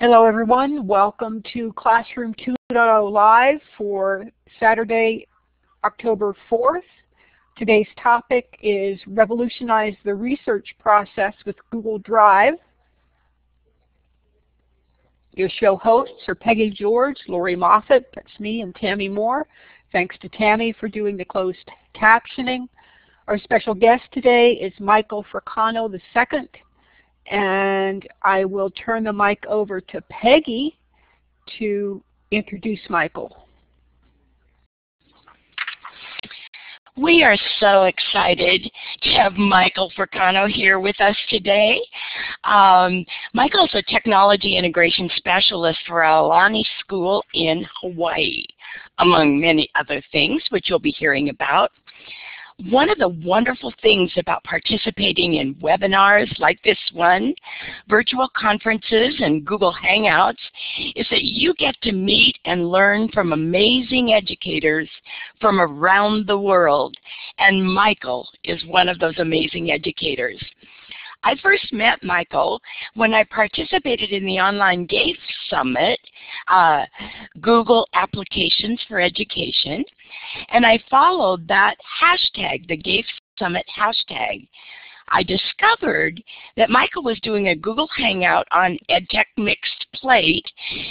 Hello everyone, welcome to Classroom 2.0 Live for Saturday, October 4th. Today's topic is Revolutionize the Research Process with Google Drive. Your show hosts are Peggy George, Lori Moffett, that's me, and Tammy Moore. Thanks to Tammy for doing the closed captioning. Our special guest today is Michael Fricano II. And I will turn the mic over to Peggy to introduce Michael. We are so excited to have Michael Fricano here with us today. Michael is a technology integration specialist for Iolani School in Hawaii, among many other things, which you'll be hearing about. One of the wonderful things about participating in webinars like this one, virtual conferences, and Google Hangouts is that you get to meet and learn from amazing educators from around the world. And Michael is one of those amazing educators. I first met Michael when I participated in the online GAFE Summit, Google Applications for Education, and I followed that hashtag, the GAFE Summit hashtag. I discovered that Michael was doing a Google Hangout on EdTech Mixed Plate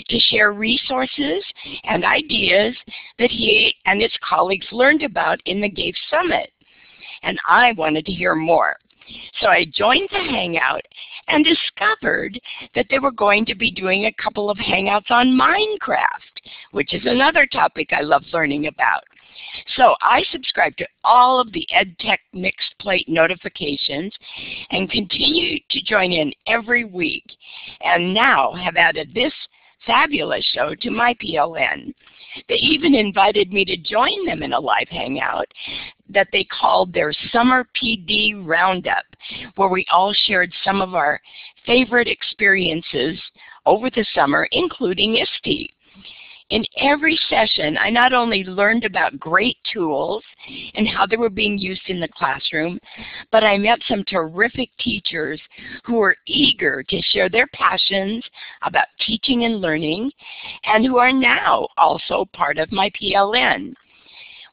to share resources and ideas that he and his colleagues learned about in the GAFE Summit, and I wanted to hear more. So I joined the Hangout and discovered that they were going to be doing a couple of Hangouts on Minecraft, which is another topic I love learning about. So I subscribed to all of the EdTech Mixed Plate notifications and continue to join in every week, and now have added this fabulous show to my PLN. They even invited me to join them in a live hangout that they called their Summer PD Roundup, where we all shared some of our favorite experiences over the summer, including ISTE. In every session, I not only learned about great tools and how they were being used in the classroom, but I met some terrific teachers who were eager to share their passions about teaching and learning, and who are now also part of my PLN.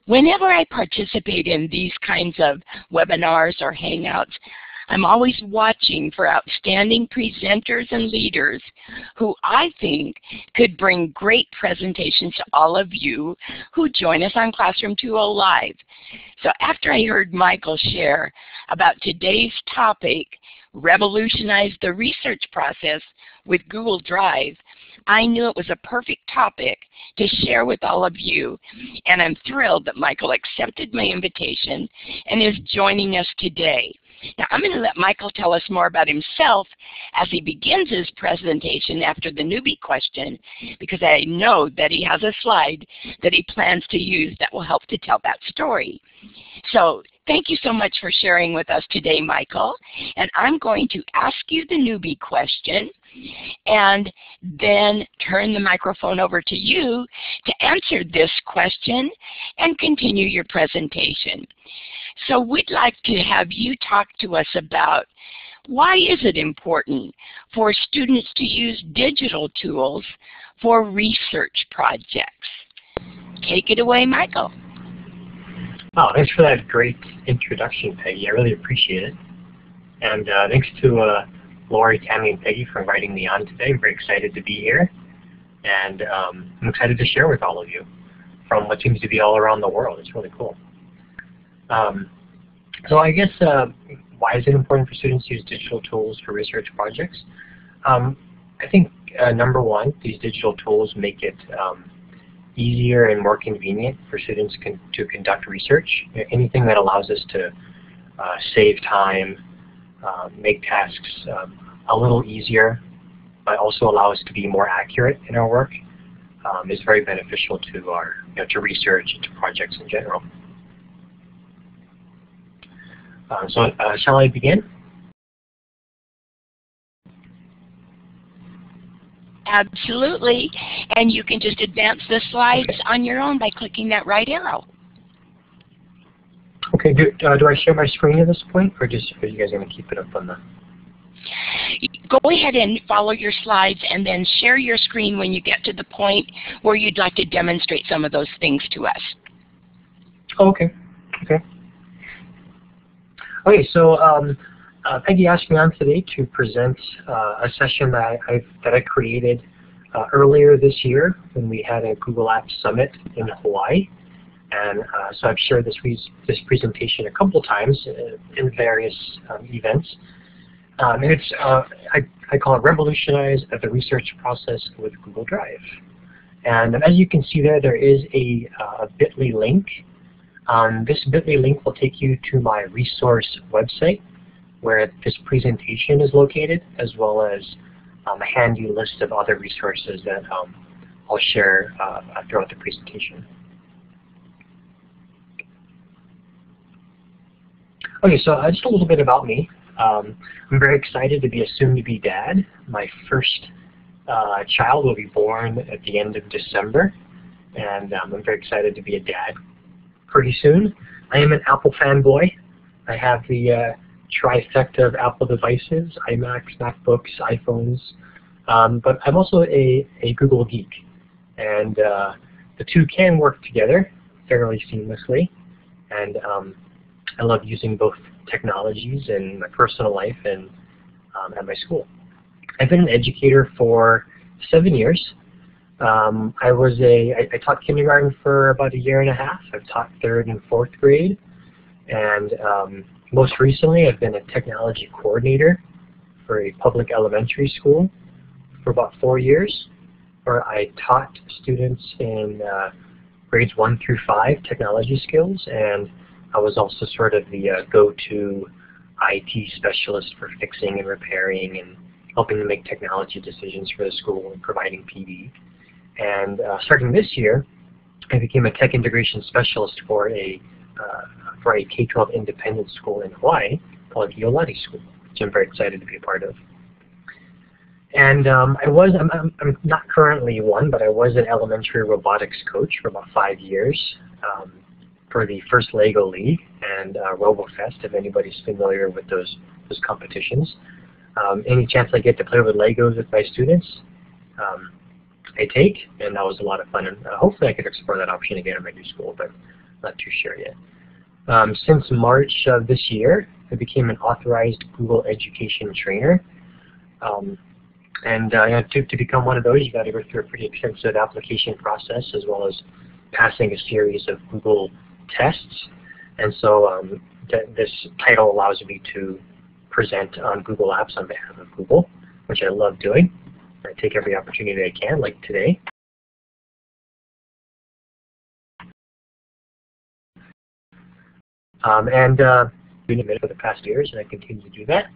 Whenever I participate in these kinds of webinars or hangouts, I'm always watching for outstanding presenters and leaders who I think could bring great presentations to all of you who join us on Classroom 2.0 Live. So after I heard Michael share about today's topic, Revolutionize the Research Process with Google Drive, I knew it was a perfect topic to share with all of you, and I'm thrilled that Michael accepted my invitation and is joining us today. Now, I'm going to let Michael tell us more about himself as he begins his presentation after the newbie question, because I know that he has a slide that he plans to use that will help to tell that story. So thank you so much for sharing with us today, Michael. And I'm going to ask you the newbie question and then turn the microphone over to you to answer this question and continue your presentation. So we'd like to have you talk to us about why is it important for students to use digital tools for research projects. Take it away, Michael. Wow, thanks for that great introduction, Peggy. I really appreciate it. And thanks to Lori, Tammy, and Peggy for inviting me on today. We're excited to be here, and I'm excited to share with all of you from what seems to be all around the world. It's really cool. So I guess why is it important for students to use digital tools for research projects? I think number one, these digital tools make it easier and more convenient for students to conduct research. Anything that allows us to save time, make tasks a little easier, but also allow us to be more accurate in our work is very beneficial to our, to research and to projects in general. So shall I begin? Absolutely. And you can just advance the slides on your own by clicking that right arrow. Okay. Do I share my screen at this point, or just are you guys going to keep it up on the? go ahead and follow your slides and then share your screen when you get to the point where you'd like to demonstrate some of those things to us. Okay. Okay. Okay, so Peggy asked me on today to present a session that I created earlier this year when we had a Google Apps Summit in Hawaii. And so I've shared this presentation a couple times in various events. And it's, I call it Revolutionize the Research Process with Google Drive. And as you can see there, there is a bit.ly link. This bit.ly link will take you to my resource website where this presentation is located, as well as a handy list of other resources that I'll share throughout the presentation. Okay, so just a little bit about me. I'm very excited to be a soon-to-be dad. My first child will be born at the end of December, and I'm very excited to be a dad pretty soon. I am an Apple fanboy. I have the trifecta of Apple devices, iMacs, MacBooks, iPhones, but I'm also a Google geek, and the two can work together fairly seamlessly, and I love using both technologies in my personal life and at my school. I've been an educator for 7 years. I taught kindergarten for about a year and a half. I've taught 3rd and 4th grade, and most recently I've been a technology coordinator for a public elementary school for about 4 years, where I taught students in grades 1 through 5 technology skills, and I was also sort of the go-to IT specialist for fixing and repairing and helping to make technology decisions for the school and providing PD. And starting this year, I became a tech integration specialist for a K-12 independent school in Hawaii called Iolani School, which I'm very excited to be a part of. And I'm not currently one, but I was an elementary robotics coach for about 5 years. For the First Lego League and RoboFest, if anybody's familiar with those competitions. Any chance I get to play with Legos with my students, I take, and that was a lot of fun. And hopefully I could explore that option again in my new school, but not too sure yet. Since March of this year, I became an authorized Google Education Trainer. And you know, to become one of those, you've got to go through a pretty extensive application process, as well as passing a series of Google tests, and so this title allows me to present on Google Apps on behalf of Google, which I love doing. I take every opportunity I can, like today. And I've been doing it for the past years, and I continue to do that.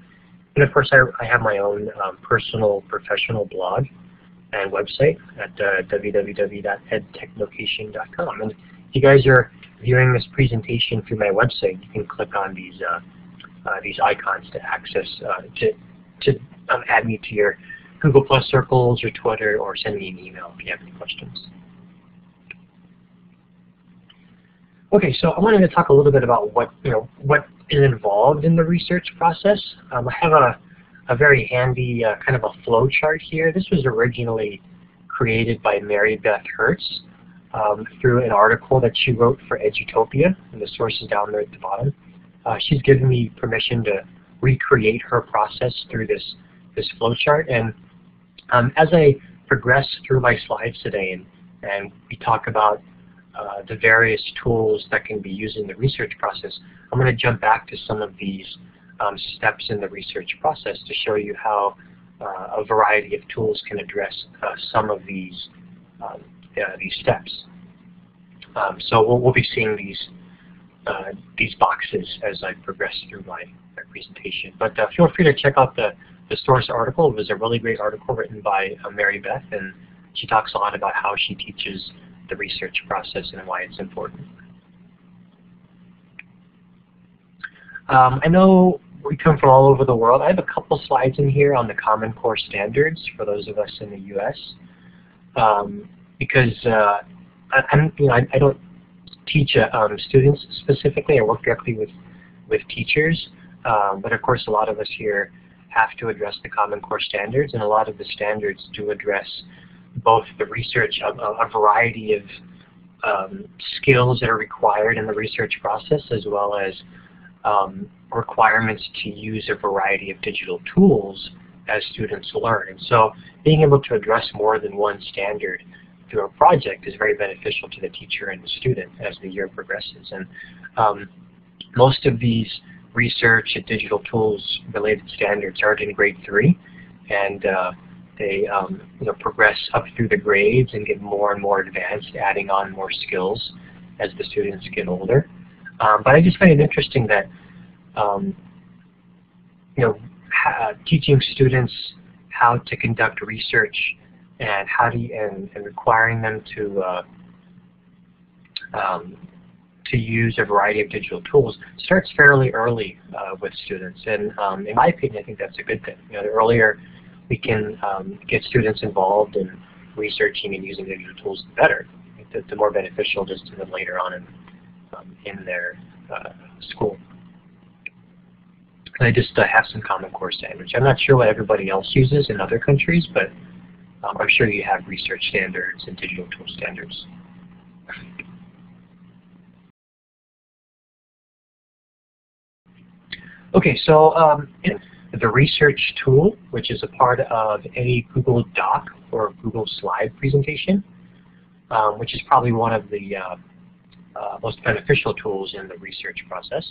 And of course, I have my own personal, professional blog and website at www.edtechlocation.com. And if you guys are viewing this presentation through my website, you can click on these icons to access to add me to your Google+ circles or Twitter, or send me an email if you have any questions. Okay, so I wanted to talk a little bit about what is involved in the research process. I have a very handy kind of a flow chart here. This was originally created by Mary Beth Hertz through an article that she wrote for Edutopia, and the source is down there at the bottom. She's given me permission to recreate her process through this flow chart. And as I progress through my slides today and we talk about the various tools that can be used in the research process, I'm going to jump back to some of these steps in the research process to show you how a variety of tools can address some of these steps. So we'll be seeing these boxes as I progress through my presentation. But feel free to check out the source article. It was a really great article written by Mary Beth, and she talks a lot about how she teaches the research process and why it's important. I know we come from all over the world. I have a couple slides in here on the Common Core standards for those of us in the U.S. Because I don't teach students specifically. I work directly with teachers, but of course a lot of us here have to address the Common Core standards, and a lot of the standards do address both the research of a variety of skills that are required in the research process, as well as requirements to use a variety of digital tools as students learn. And so being able to address more than one standard through a project is very beneficial to the teacher and the student as the year progresses. And most of these research and digital tools related standards are in grade 3, and they progress up through the grades and get more and more advanced, adding on more skills as the students get older. But I just find it interesting that teaching students how to conduct research and how to and requiring them to use a variety of digital tools starts fairly early with students, and in my opinion, I think that's a good thing. You know, the earlier we can get students involved in researching and using digital tools, the better. The more beneficial it is to them later on in their school. And I just have some Common Core standards. I'm not sure what everybody else uses in other countries, but I'm sure you have research standards and digital tool standards. Okay, so the research tool, which is a part of any Google Doc or Google Slide presentation, which is probably one of the most beneficial tools in the research process.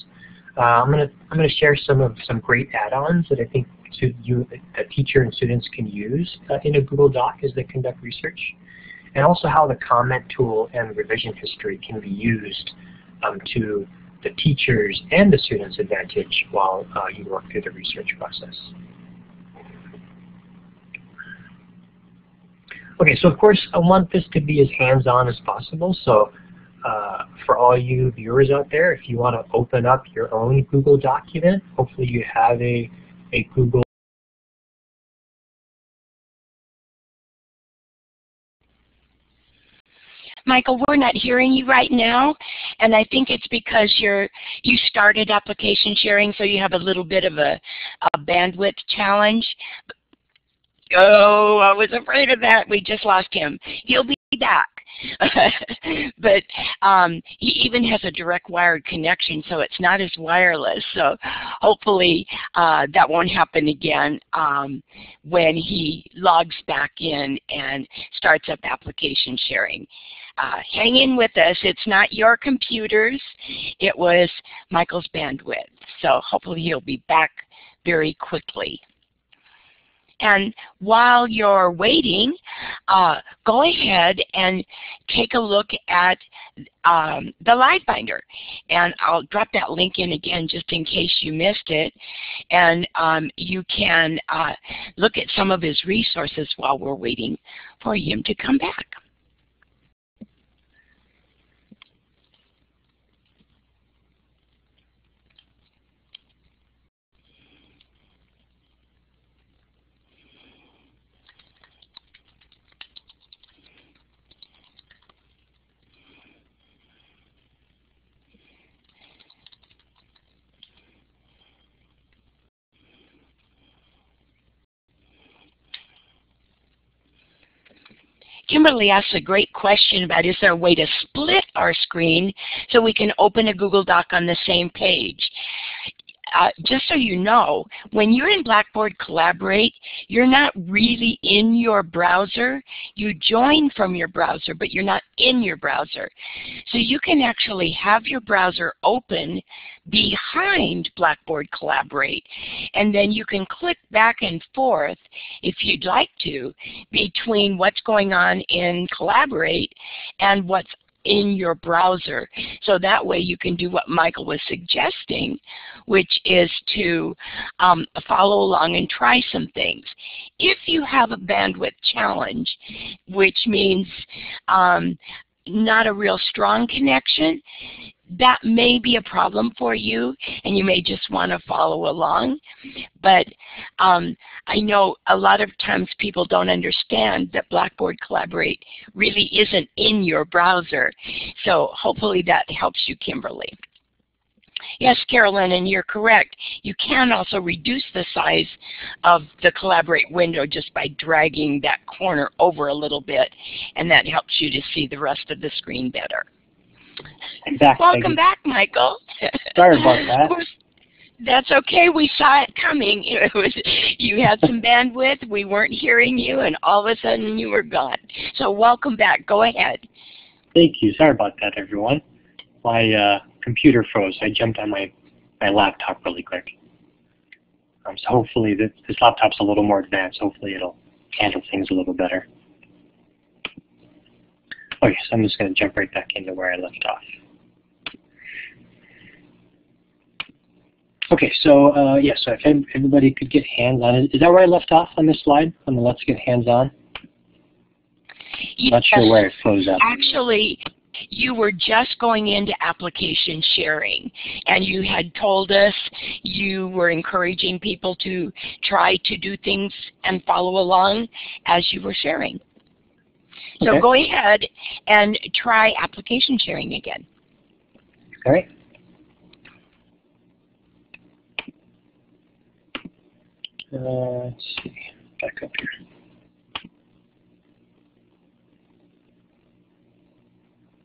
I'm going to share some great add-ons that I think a teacher and students can use in a Google Doc as they conduct research, and also how the comment tool and revision history can be used to the teachers and the students' advantage while you work through the research process. Okay, so of course I want this to be as hands-on as possible, so for all you viewers out there, if you want to open up your own Google document, hopefully you have a Google Michael, we're not hearing you right now, and I think it's because you started application sharing, so you have a little bit of a bandwidth challenge. Oh, I was afraid of that. We just lost him. He'll be back. But he even has a direct wired connection, so it's not as wireless. So hopefully that won't happen again when he logs back in and starts up application sharing. Hang in with us. It's not your computers. It was Michael's bandwidth. So hopefully he'll be back very quickly. And while you're waiting, go ahead and take a look at the LiveBinder. And I'll drop that link in again just in case you missed it. And you can look at some of his resources while we're waiting for him to come back. Kimberly asked a great question about, is there a way to split our screen so we can open a Google Doc on the same page? Just so you know, when you're in Blackboard Collaborate, you're not really in your browser. You join from your browser, but you're not in your browser. So you can actually have your browser open behind Blackboard Collaborate, and then you can click back and forth if you'd like to between what's going on in Collaborate and what's in your browser. So that way you can do what Michael was suggesting, which is to follow along and try some things. If you have a bandwidth challenge, which means not a real strong connection, that may be a problem for you, and you may just want to follow along. But I know a lot of times people don't understand that Blackboard Collaborate really isn't in your browser. So hopefully that helps you, Kimberly. Yes, Carolyn, and you're correct. You can also reduce the size of the Collaborate window just by dragging that corner over a little bit, and that helps you to see the rest of the screen better. Exactly. Welcome back, Michael. Sorry about that. That's okay. We saw it coming. You had some bandwidth. We weren't hearing you, and all of a sudden you were gone. So welcome back. Go ahead. Thank you. Sorry about that, everyone. My computer froze. I jumped on my laptop really quick. So hopefully this laptop's a little more advanced. Hopefully it'll handle things a little better. Okay, so I'm just going to jump right back into where I left off. Okay, so yeah, so if everybody could get hands on it. Is that where I left off on this slide? On the let's get hands on? Yes. Not sure where it flows up. Actually, you were just going into application sharing, and you had told us you were encouraging people to try to do things and follow along as you were sharing. So okay, go ahead and try application sharing again. All right. Let's see, back up here.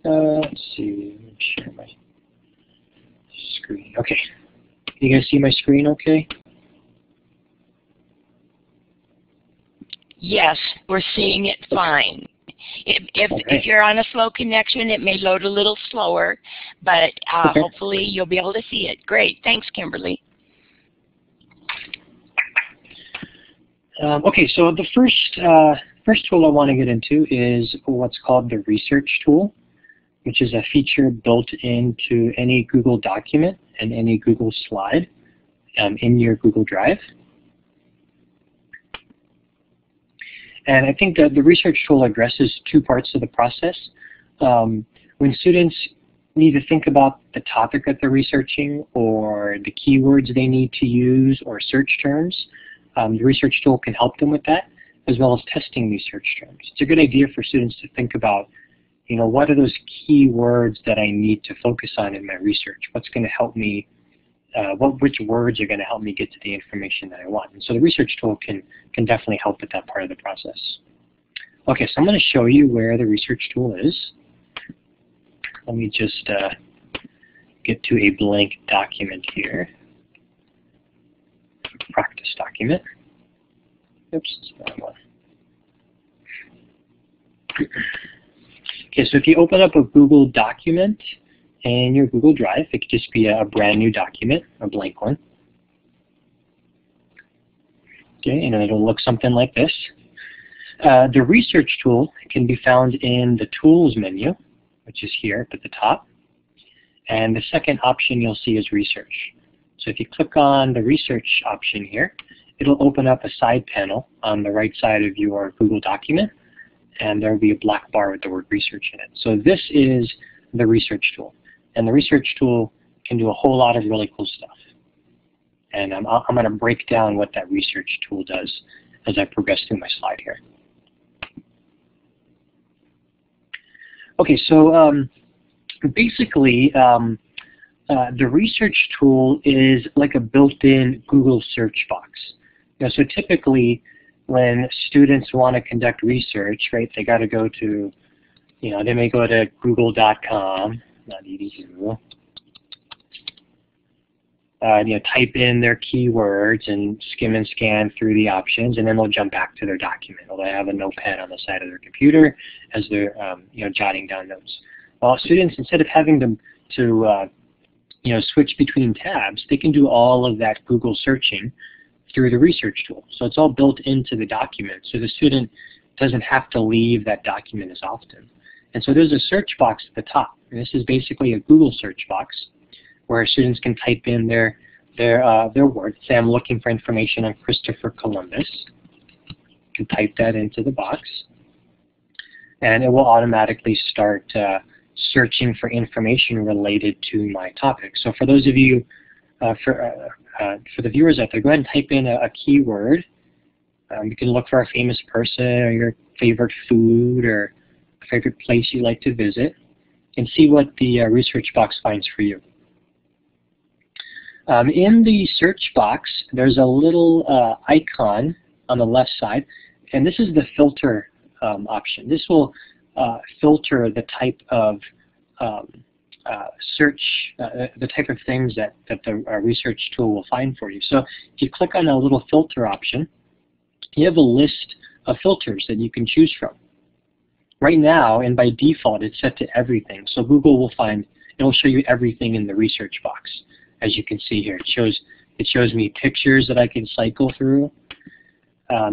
Let's see, let me share my screen. Okay. Can you guys see my screen okay? Yes, we're seeing it fine. If you're on a slow connection, it may load a little slower, but hopefully you'll be able to see it. Great. Thanks, Kimberly. Okay, so the first tool I want to get into is what's called the research tool, which is a feature built into any Google document and any Google slide in your Google Drive. And I think that the research tool addresses two parts of the process. When students need to think about the topic that they're researching or the keywords they need to use or search terms, the research tool can help them with that, as well as testing these search terms. It's a good idea for students to think about, you know, what are those key words that I need to focus on in my research? What's going to help me, which words are going to help me get to the information that I want? And so the research tool can definitely help with that part of the process. Okay, so I'm going to show you where the research tool is. Let me just get to a blank document here. Practice document. Oops, it's the wrong one. Okay, so if you open up a Google document in your Google Drive, it could just be a brand new document, a blank one. Okay, and it'll look something like this. The research tool can be found in the Tools menu, which is here up at the top. And the second option you'll see is Research. So if you click on the research option here, it'll open up a side panel on the right side of your Google document, and there will be a black bar with the word research in it. So this is the research tool, and the research tool can do a whole lot of really cool stuff. And I'm going to break down what that research tool does as I progress through my slide here. Okay, so basically, the research tool is like a built-in Google search box. Now, so typically, when students want to conduct research, right, they got to go to, you know, they may go to google.com, not edu, you know, type in their keywords and skim and scan through the options, and then they'll jump back to their document. Or they have a notepad on the side of their computer as they're, you know, jotting down notes. Well, students, instead of having them to you know, switch between tabs, they can do all of that Google searching through the research tool. So it's all built into the document, so the student doesn't have to leave that document as often. And so there's a search box at the top, and this is basically a Google search box where students can type in their words. Say I'm looking for information on Christopher Columbus. You can type that into the box, and it will automatically start searching for information related to my topic. So for those of you, for the viewers out there, go ahead and type in a keyword. You can look for a famous person or your favorite food or a favorite place you like to visit, and see what the research box finds for you. In the search box, there's a little icon on the left side, and this is the filter option. This will filter the type of search, the type of things that the research tool will find for you. So if you click on a little filter option, you have a list of filters that you can choose from. Right now, and by default, it's set to everything. So Google will find, it will show you everything in the research box. As you can see here, it shows me pictures that I can cycle through.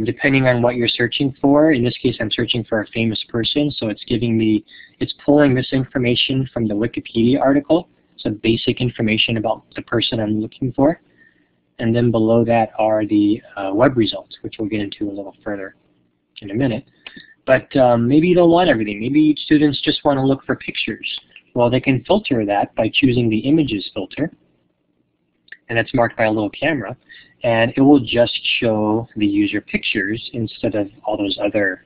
Depending on what you're searching for, in this case I'm searching for a famous person, so it's giving me, it's pulling this information from the Wikipedia article, some basic information about the person I'm looking for. And then below that are the web results, which we'll get into a little further in a minute. But maybe you don't want everything. Maybe students just want to look for pictures. Well, they can filter that by choosing the images filter, and that's marked by a little camera, and it will just show the user pictures instead of all those other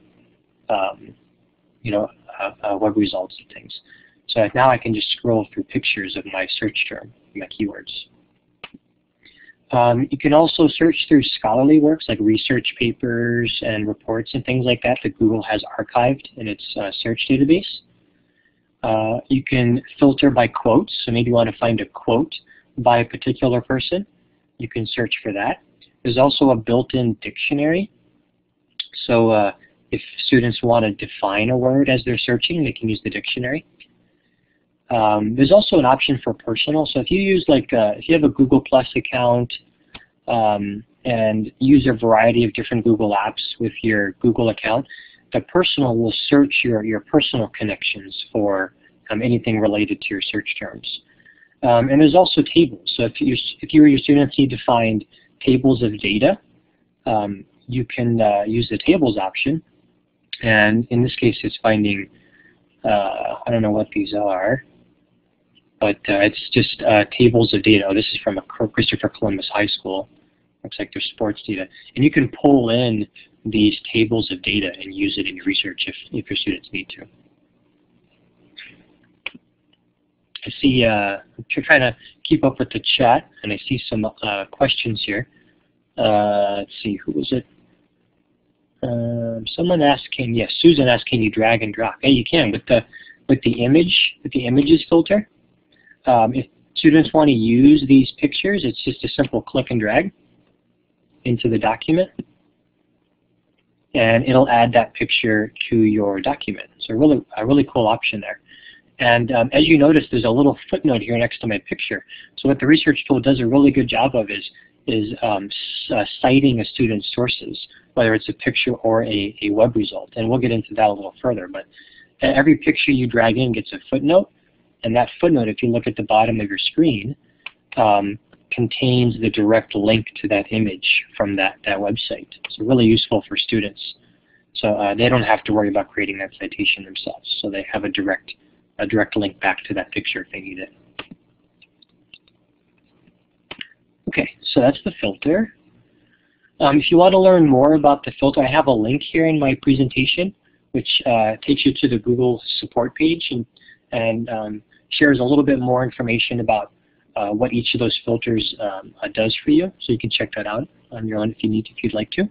web results and things. So now I can just scroll through pictures of my search term, my keywords. You can also search through scholarly works like research papers and reports and things like that Google has archived in its search database. You can filter by quotes, so maybe you want to find a quote by a particular person, you can search for that. There's also a built-in dictionary, so if students want to define a word as they're searching, they can use the dictionary. There's also an option for personal, so if you use if you have a Google+ account and use a variety of different Google apps with your Google account, the personal will search your personal connections for anything related to your search terms. And there's also tables. So if you or your students need to find tables of data, you can use the tables option. And in this case, it's finding, I don't know what these are, but it's just tables of data. Oh, this is from a Christopher Columbus High School. Looks like there's sports data. And you can pull in these tables of data and use it in your research if your students need to. I see I'm trying to keep up with the chat, and I see some questions here. Let's see, who was it? Someone asked, Susan asked, can you drag and drop? Yeah, you can with the images filter. If students want to use these pictures, it's just a simple click and drag into the document, and it'll add that picture to your document. So a really cool option there. And as you notice, there's a little footnote here next to my picture. So what the research tool does a really good job of is citing a student's sources, whether it's a picture or a web result. And we'll get into that a little further. But every picture you drag in gets a footnote. And that footnote, if you look at the bottom of your screen, contains the direct link to that image from that website. So really useful for students. So they don't have to worry about creating that citation themselves. So they have a direct link back to that picture if they need it. Okay, so that's the filter. If you want to learn more about the filter, I have a link here in my presentation, which takes you to the Google support page and shares a little bit more information about what each of those filters does for you. So you can check that out on your own if you'd like to.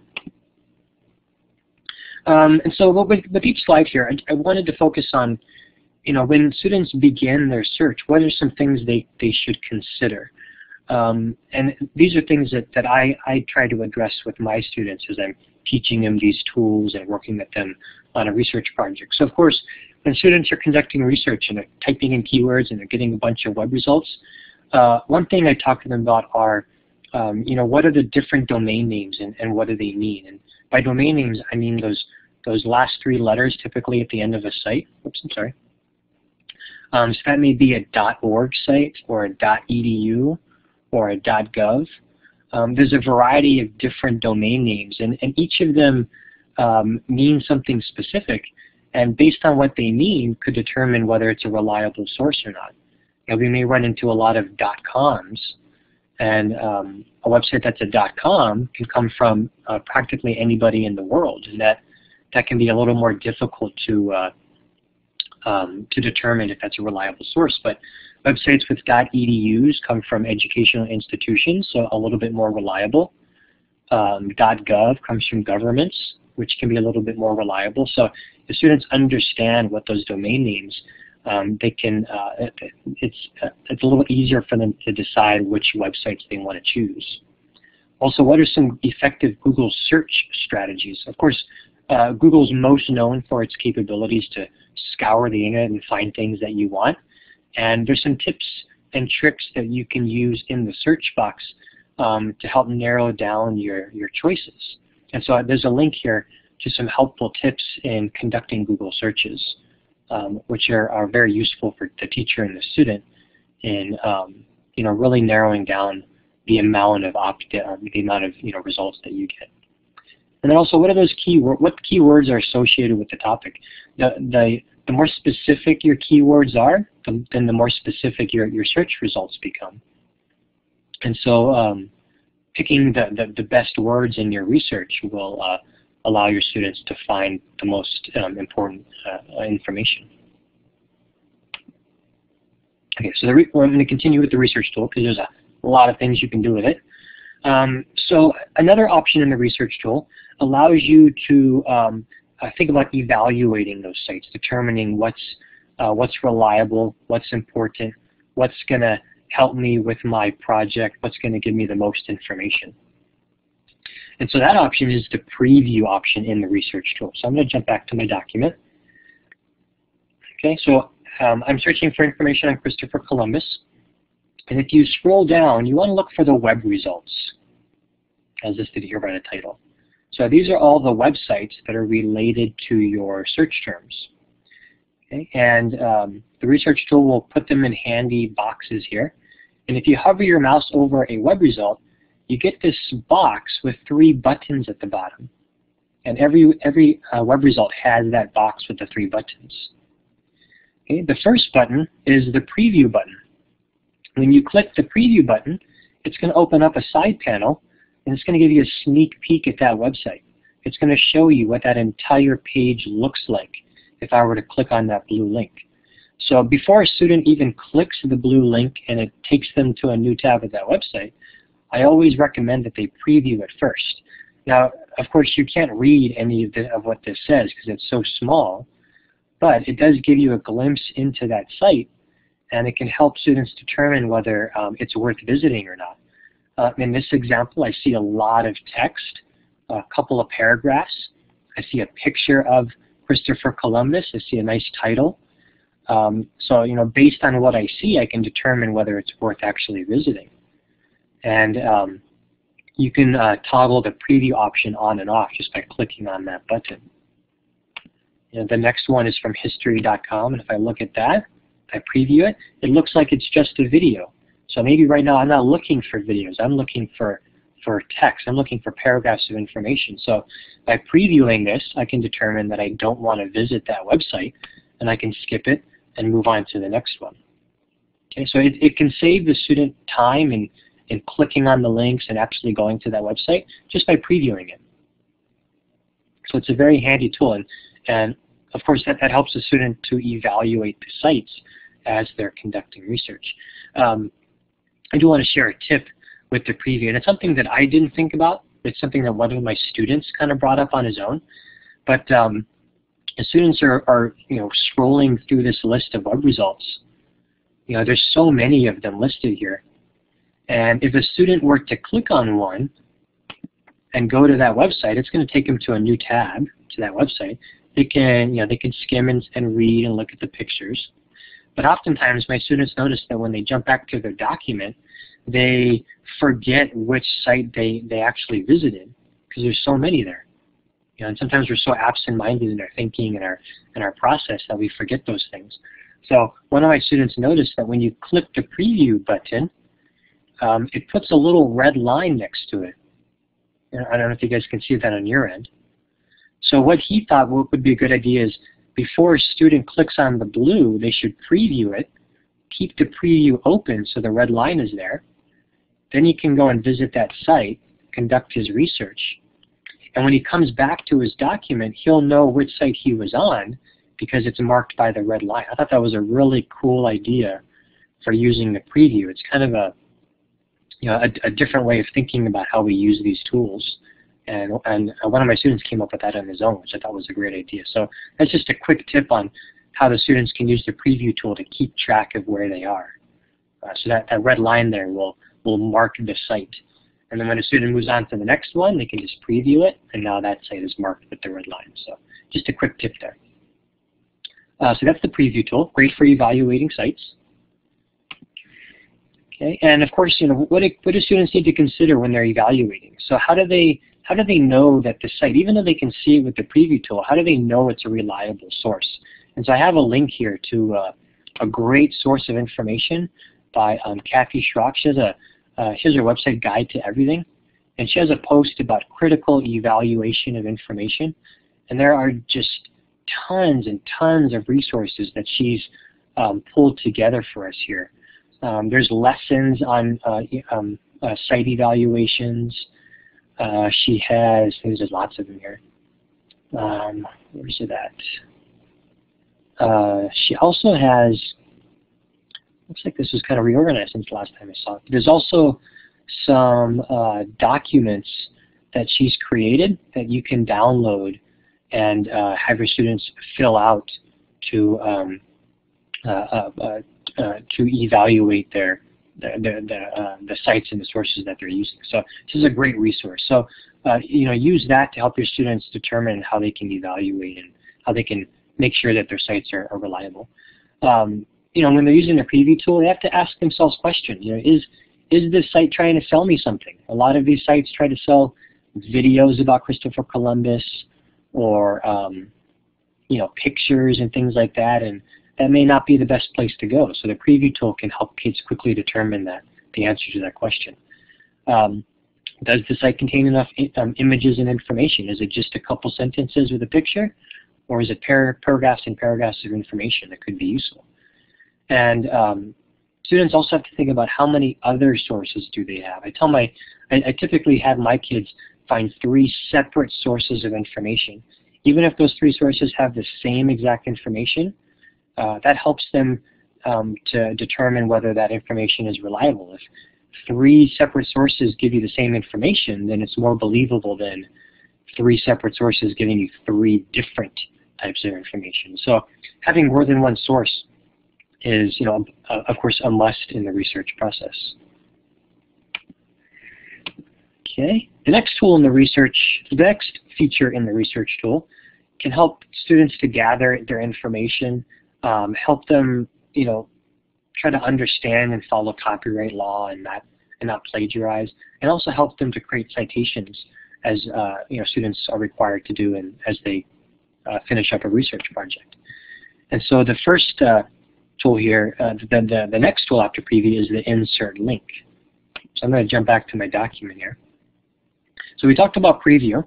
And so with each slide here, I wanted to focus on, when students begin their search, what are some things they should consider? And these are things that I try to address with my students as I'm teaching them these tools and working with them on a research project. So of course, when students are conducting research and they're typing in keywords and they're getting a bunch of web results, one thing I talk to them about are, what are the different domain names and what do they mean? And by domain names, I mean those last three letters typically at the end of a site. Oops, I'm sorry. So that may be a .org site or a .edu or a .gov. There's a variety of different domain names, and each of them means something specific, and based on what they mean could determine whether it's a reliable source or not. We may run into a lot of .coms, and a website that's a .com can come from practically anybody in the world, and that can be a little more difficult to determine if that's a reliable source. But websites with .edus come from educational institutions, so a little bit more reliable. .gov comes from governments, which can be a little bit more reliable. So if students understand what those domain names, they can. It's a little easier for them to decide which websites they want to choose. Also, what are some effective Google search strategies? Of course, Google's most known for its capabilities to scour the internet and find things that you want. And there's some tips and tricks that you can use in the search box to help narrow down your choices. And so there's a link here to some helpful tips in conducting Google searches, which are very useful for the teacher and the student in you know, really narrowing down the amount of results that you get. And then also, what are those keywords are associated with the topic? The more specific your keywords are, then the more specific your search results become. And so picking the best words in your research will allow your students to find the most important information. Okay, so we're going to continue with the research tool because there's a lot of things you can do with it. So another option in the research tool allows you to think about evaluating those sites, determining what's reliable, what's important, what's going to help me with my project, what's going to give me the most information. And so that option is the preview option in the research tool. So I'm going to jump back to my document. Okay, so I'm searching for information on Christopher Columbus. And if you scroll down, you want to look for the web results, as listed here by the title. So these are all the websites that are related to your search terms. Okay, and the research tool will put them in handy boxes here. And if you hover your mouse over a web result, you get this box with 3 buttons at the bottom. And every web result has that box with the 3 buttons. Okay, the first button is the preview button. When you click the preview button, it's going to open up a side panel, and it's going to give you a sneak peek at that website. It's going to show you what that entire page looks like if I were to click on that blue link. So before a student even clicks the blue link and it takes them to a new tab of that website, I always recommend that they preview it first. Now, of course, you can't read any of what this says because it's so small, but it does give you a glimpse into that site, and it can help students determine whether it's worth visiting or not. In this example, I see a lot of text, a couple of paragraphs. I see a picture of Christopher Columbus. I see a nice title. So, you know, based on what I see, I can determine whether it's worth actually visiting. And you can toggle the preview option on and off just by clicking on that button. You know, the next one is from history.com, and if I look at that, I preview it, it looks like it's just a video. So maybe right now I'm not looking for videos, I'm looking for text, I'm looking for paragraphs of information. So by previewing this, I can determine that I don't want to visit that website, and I can skip it and move on to the next one. Okay, so it can save the student time in clicking on the links and actually going to that website just by previewing it. So it's a very handy tool, and of course that helps the student to evaluate the sites as they're conducting research. I do want to share a tip with the preview, and it's something that I didn't think about. It's something that one of my students kind of brought up on his own. But as students are you know, scrolling through this list of web results, you know, there's so many of them listed here. And if a student were to click on one and go to that website, it's going to take them to a new tab to that website. They can, you know, they can skim and read and look at the pictures. But oftentimes my students notice that when they jump back to their document, they forget which site they actually visited because there's so many there. You know, and sometimes we're so absent-minded in our thinking and our process that we forget those things. So one of my students noticed that when you click the preview button, it puts a little red line next to it. And I don't know if you guys can see that on your end. So what he thought would be a good idea is before a student clicks on the blue, they should preview it, keep the preview open so the red line is there. Then he can go and visit that site, conduct his research. And when he comes back to his document, he'll know which site he was on because it's marked by the red line. I thought that was a really cool idea for using the preview. It's kind of a, you know, a different way of thinking about how we use these tools. And one of my students came up with that on his own, which I thought was a great idea. So that's just a quick tip on how the students can use the preview tool to keep track of where they are. So that red line there will mark the site. And then when a student moves on to the next one, they can just preview it, and now that site is marked with the red line. So just a quick tip there. So that's the preview tool, great for evaluating sites. Okay, and of course, you know, what do students need to consider when they're evaluating? So how do they know that the site, even though they can see it with the preview tool, how do they know it's a reliable source? And so I have a link here to a great source of information by Kathy Schrock. She has her website, Guide to Everything, and she has a post about critical evaluation of information. And there are just tons and tons of resources that she's pulled together for us here. There's lessons on site evaluations. She has, there's lots of them here. Where's that? She also has, looks like this is kind of reorganized since the last time I saw it. There's also some documents that she's created that you can download and have your students fill out to evaluate the sites and the sources that they're using. So this is a great resource. So you know, use that to help your students determine how they can evaluate and how they can make sure that their sites are reliable. You know, when they're using the preview tool, they have to ask themselves questions. You know, is this site trying to sell me something? A lot of these sites try to sell videos about Christopher Columbus or you know, pictures and things like that, and that may not be the best place to go. So the preview tool can help kids quickly determine that, the answer to that question. Does the site contain enough images and information? Is it just a couple sentences with a picture, or is it paragraphs and paragraphs of information that could be useful? And students also have to think about how many other sources do they have. I typically have my kids find 3 separate sources of information. Even if those 3 sources have the same exact information, that helps them to determine whether that information is reliable. If 3 separate sources give you the same information, then it's more believable than 3 separate sources giving you 3 different types of information. So having more than one source is, you know, of course, a must in the research process. Okay, the next tool in the research, the next feature in the research tool can help students to gather their information, help them, you know, try to understand and follow copyright law and not plagiarize, and also help them to create citations as you know, students are required to do and as they finish up a research project. And so the first tool here, the next tool after preview is the insert link. So I'm going to jump back to my document here. So we talked about preview.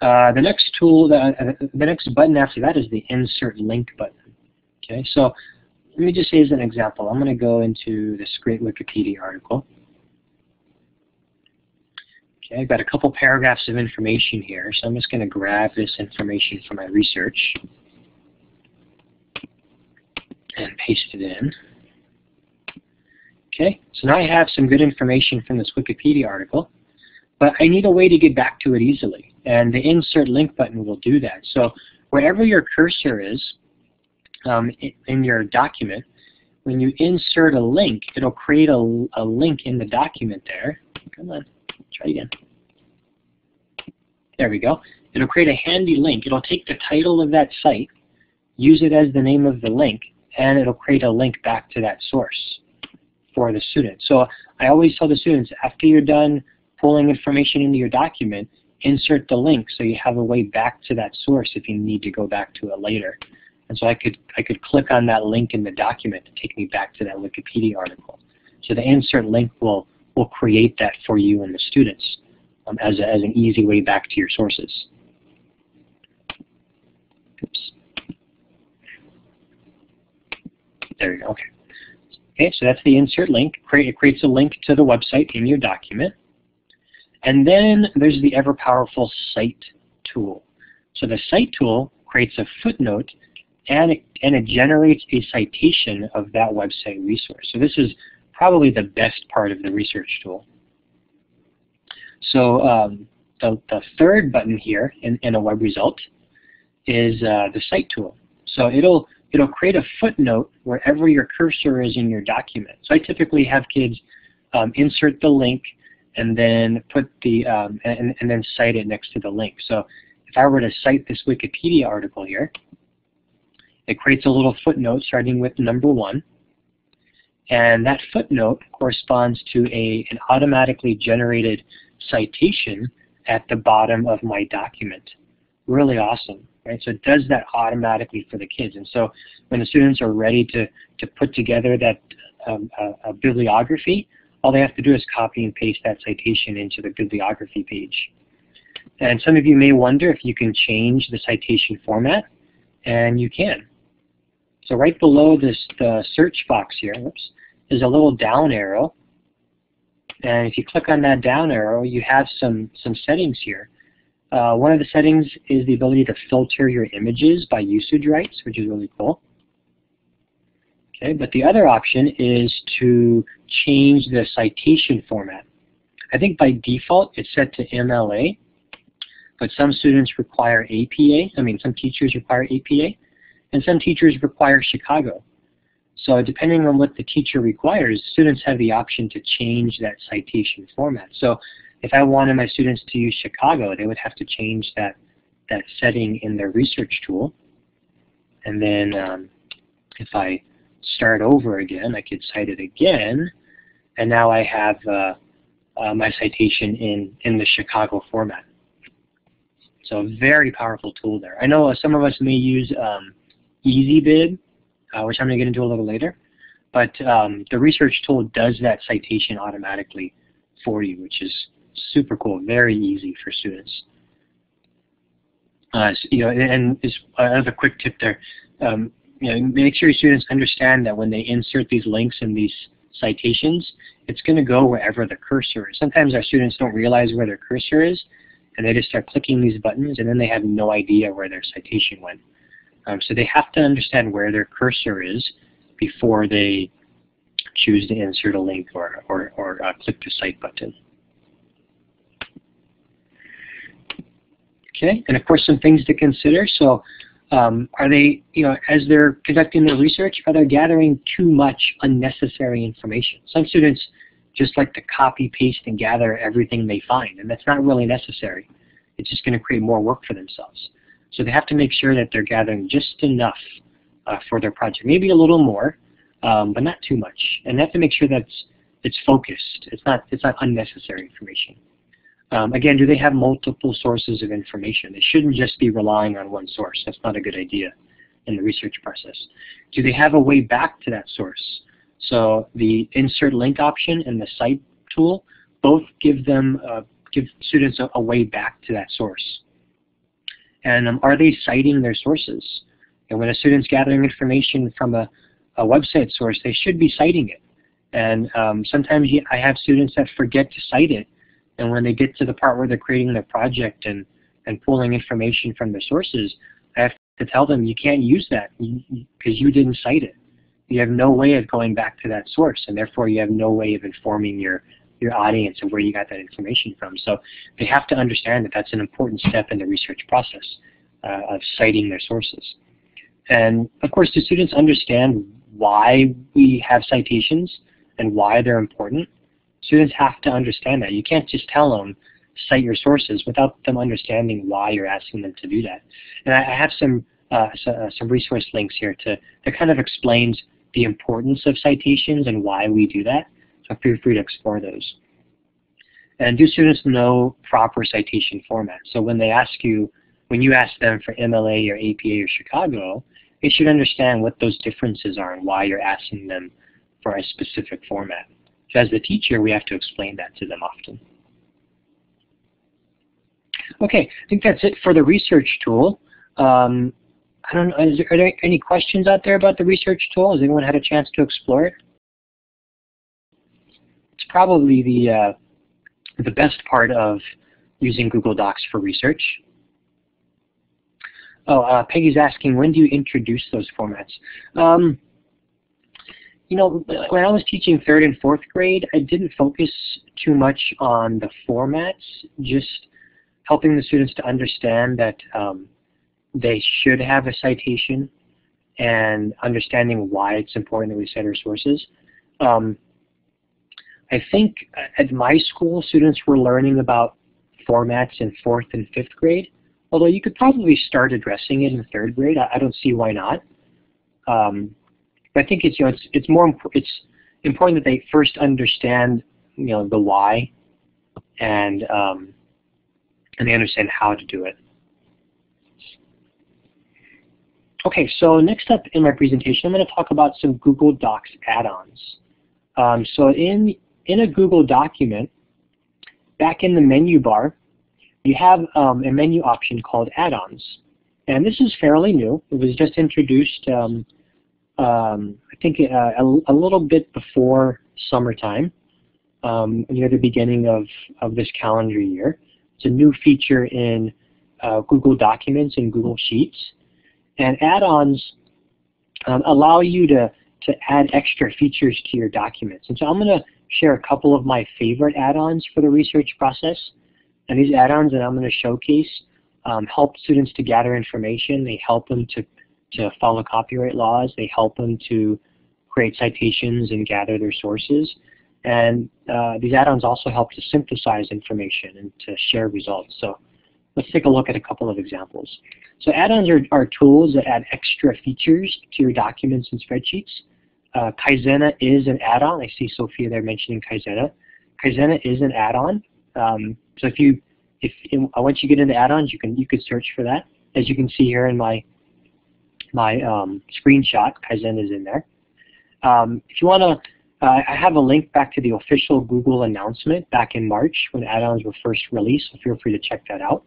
The next tool, the next button after that is the insert link button. Okay, so let me just say as an example, I'm going to go into this great Wikipedia article. Okay, I've got a couple paragraphs of information here, so I'm just going to grab this information for my research and paste it in. Okay, so now I have some good information from this Wikipedia article, but I need a way to get back to it easily, and the insert link button will do that. So wherever your cursor is, in your document, when you insert a link, it'll create a link in the document there. Come on, try again. There we go. It'll create a handy link. It'll take the title of that site, use it as the name of the link, and it'll create a link back to that source for the student. So I always tell the students, after you're done pulling information into your document, insert the link so you have a way back to that source if you need to go back to it later. And so I could click on that link in the document to take me back to that Wikipedia article. So the insert link will create that for you and the students as an easy way back to your sources. Oops. There we go. Okay. Okay, so that's the insert link. It creates a link to the website in your document. And then there's the ever-powerful cite tool. So the cite tool creates a footnote and it generates a citation of that website resource. So this is probably the best part of the research tool. So the third button here in a web result is the cite tool. So it'll create a footnote wherever your cursor is in your document. So I typically have kids insert the link and then put the and then cite it next to the link. So if I were to cite this Wikipedia article here, it creates a little footnote starting with number 1, and that footnote corresponds to an automatically generated citation at the bottom of my document. Really awesome, right? So it does that automatically for the kids, and so when the students are ready to put together that a bibliography, all they have to do is copy and paste that citation into the bibliography page. And some of you may wonder if you can change the citation format, and you can. So right below the search box here, oops, is a little down arrow, and if you click on that down arrow, you have some settings here. One of the settings is the ability to filter your images by usage rights, which is really cool. Okay, but the other option is to change the citation format. I think by default it's set to MLA, but some students require APA. I mean, some teachers require APA, and some teachers require Chicago. So depending on what the teacher requires, students have the option to change that citation format. So if I wanted my students to use Chicago, they would have to change that setting in their research tool. And then if I start over again, I could cite it again, and now I have my citation in the Chicago format. So a very powerful tool there. I know some of us may use EasyBib, which I'm going to get into a little later, but the research tool does that citation automatically for you, which is super cool, very easy for students. And is another quick tip there. Make sure your students understand that when they insert these links in these citations, it's going to go wherever the cursor is. Sometimes our students don't realize where their cursor is, and they just start clicking these buttons, and then they have no idea where their citation went. So they have to understand where their cursor is before they choose to insert a link or click the cite button. Okay, and of course some things to consider. So are they, as they're conducting their research, are they gathering too much unnecessary information? Some students just like to copy, paste, and gather everything they find, and that's not really necessary. It's just going to create more work for themselves. So they have to make sure that they're gathering just enough for their project, maybe a little more, but not too much. And they have to make sure that it's focused. It's not unnecessary information. Again, do they have multiple sources of information? They shouldn't just be relying on one source. That's not a good idea in the research process. Do they have a way back to that source? So the insert link option and the cite tool both give students a way back to that source. And are they citing their sources? And when a student's gathering information from a website source, they should be citing it. And sometimes I have students that forget to cite it, and when they get to the part where they're creating their project and pulling information from their sources, I have to tell them you can't use that because you didn't cite it. You have no way of going back to that source, and therefore you have no way of informing your audience of where you got that information from. So they have to understand that that's an important step in the research process of citing their sources. And of course, do students understand why we have citations and why they're important? Students have to understand that. You can't just tell them, cite your sources, without them understanding why you're asking them to do that. And I have some resource links here that kind of explains the importance of citations and why we do that, so feel free to explore those. And do students know proper citation format? So when you ask them for MLA or APA or Chicago, they should understand what those differences are and why you're asking them for a specific format. So as the teacher, we have to explain that to them often. Okay, I think that's it for the research tool. I don't know, are there any questions out there about the research tool? Has anyone had a chance to explore it? It's probably the best part of using Google Docs for research. Oh, Peggy's asking, when do you introduce those formats? You know, when I was teaching 3rd and 4th grade, I didn't focus too much on the formats, just helping the students to understand that they should have a citation and understanding why it's important that we cite our sources. I think at my school, students were learning about formats in 4th and 5th grade, although you could probably start addressing it in 3rd grade. I don't see why not. But I think it's important that they first understand, you know, the why, and they understand how to do it. Okay, so next up in my presentation, I'm going to talk about some Google Docs add-ons. So in a Google document, back in the menu bar, you have a menu option called add-ons, and this is fairly new. It was just introduced. I think a little bit before summertime, near the beginning of this calendar year. It's a new feature in Google Documents and Google Sheets. And add-ons allow you to add extra features to your documents. And so I'm going to share a couple of my favorite add-ons for the research process. And these add-ons that I'm going to showcase help students to gather information. They help them to follow copyright laws. They help them to create citations and gather their sources. And these add-ons also help to synthesize information and to share results. So let's take a look at a couple of examples. So add-ons are tools that add extra features to your documents and spreadsheets. Kaizena is an add-on. I see Sophia there mentioning Kaizena. Kaizena is an add-on. So once you get into add-ons, you could search for that. As you can see here in my screenshot, Kaizen is in there. If you want to, I have a link back to the official Google announcement back in March when add-ons were first released, so feel free to check that out.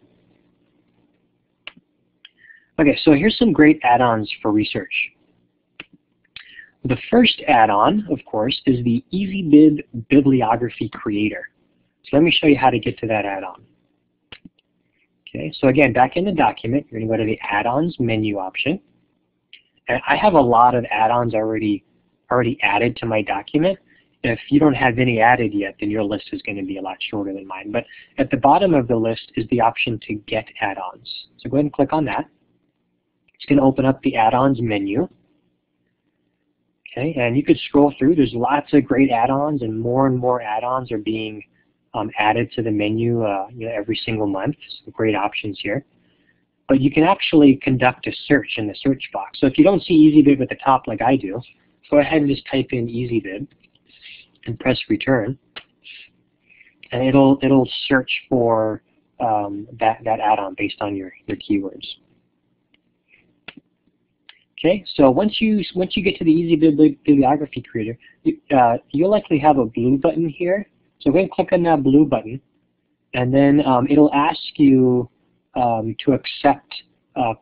Okay, so here's some great add-ons for research. The first add-on, of course, is the EasyBib Bibliography Creator. So let me show you how to get to that add-on. Okay, so again, back in the document, you're going to go to the add-ons menu option. And I have a lot of add-ons already added to my document. If you don't have any added yet, then your list is going to be a lot shorter than mine. But at the bottom of the list is the option to get add-ons. So go ahead and click on that. It's going to open up the add-ons menu. Okay, and you could scroll through. There's lots of great add-ons, and more add-ons are being added to the menu every single month. Some great options here. But you can actually conduct a search in the search box. So if you don't see EasyBib at the top like I do, go ahead and just type in EasyBib and press return, and it'll search for that add-on based on your keywords. Okay, so once you get to the EasyBib Bibliography Creator, you'll likely have a blue button here. So go ahead and click on that blue button, and then it'll ask you to accept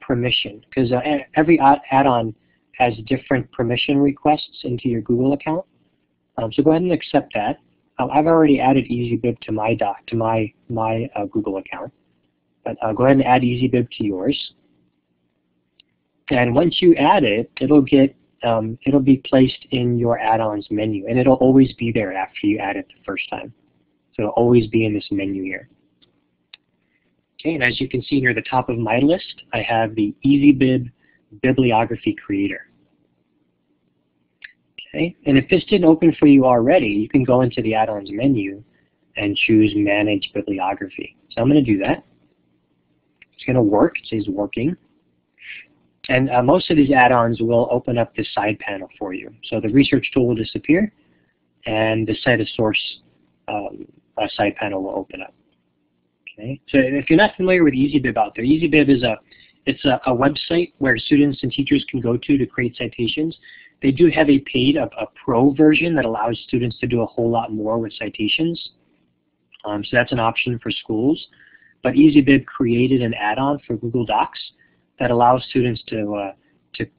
permission, because every add-on has different permission requests into your Google account. So go ahead and accept that. I've already added EasyBib to my my Google account, but go ahead and add EasyBib to yours. And once you add it, it'll be placed in your add-ons menu, and it'll always be there after you add it the first time. So it'll always be in this menu here. And as you can see near the top of my list, I have the EasyBib Bibliography Creator. Okay, and if this didn't open for you already, you can go into the add-ons menu and choose Manage Bibliography. So I'm going to do that. It's going to work. It says working. And most of these add-ons will open up this side panel for you. So the research tool will disappear, and the Cite a Source side panel will open up. Okay. So if you're not familiar with EasyBib out there, EasyBib is a website where students and teachers can go to create citations. They do have a paid, a pro version that allows students to do a whole lot more with citations. So that's an option for schools. But EasyBib created an add-on for Google Docs that allows students to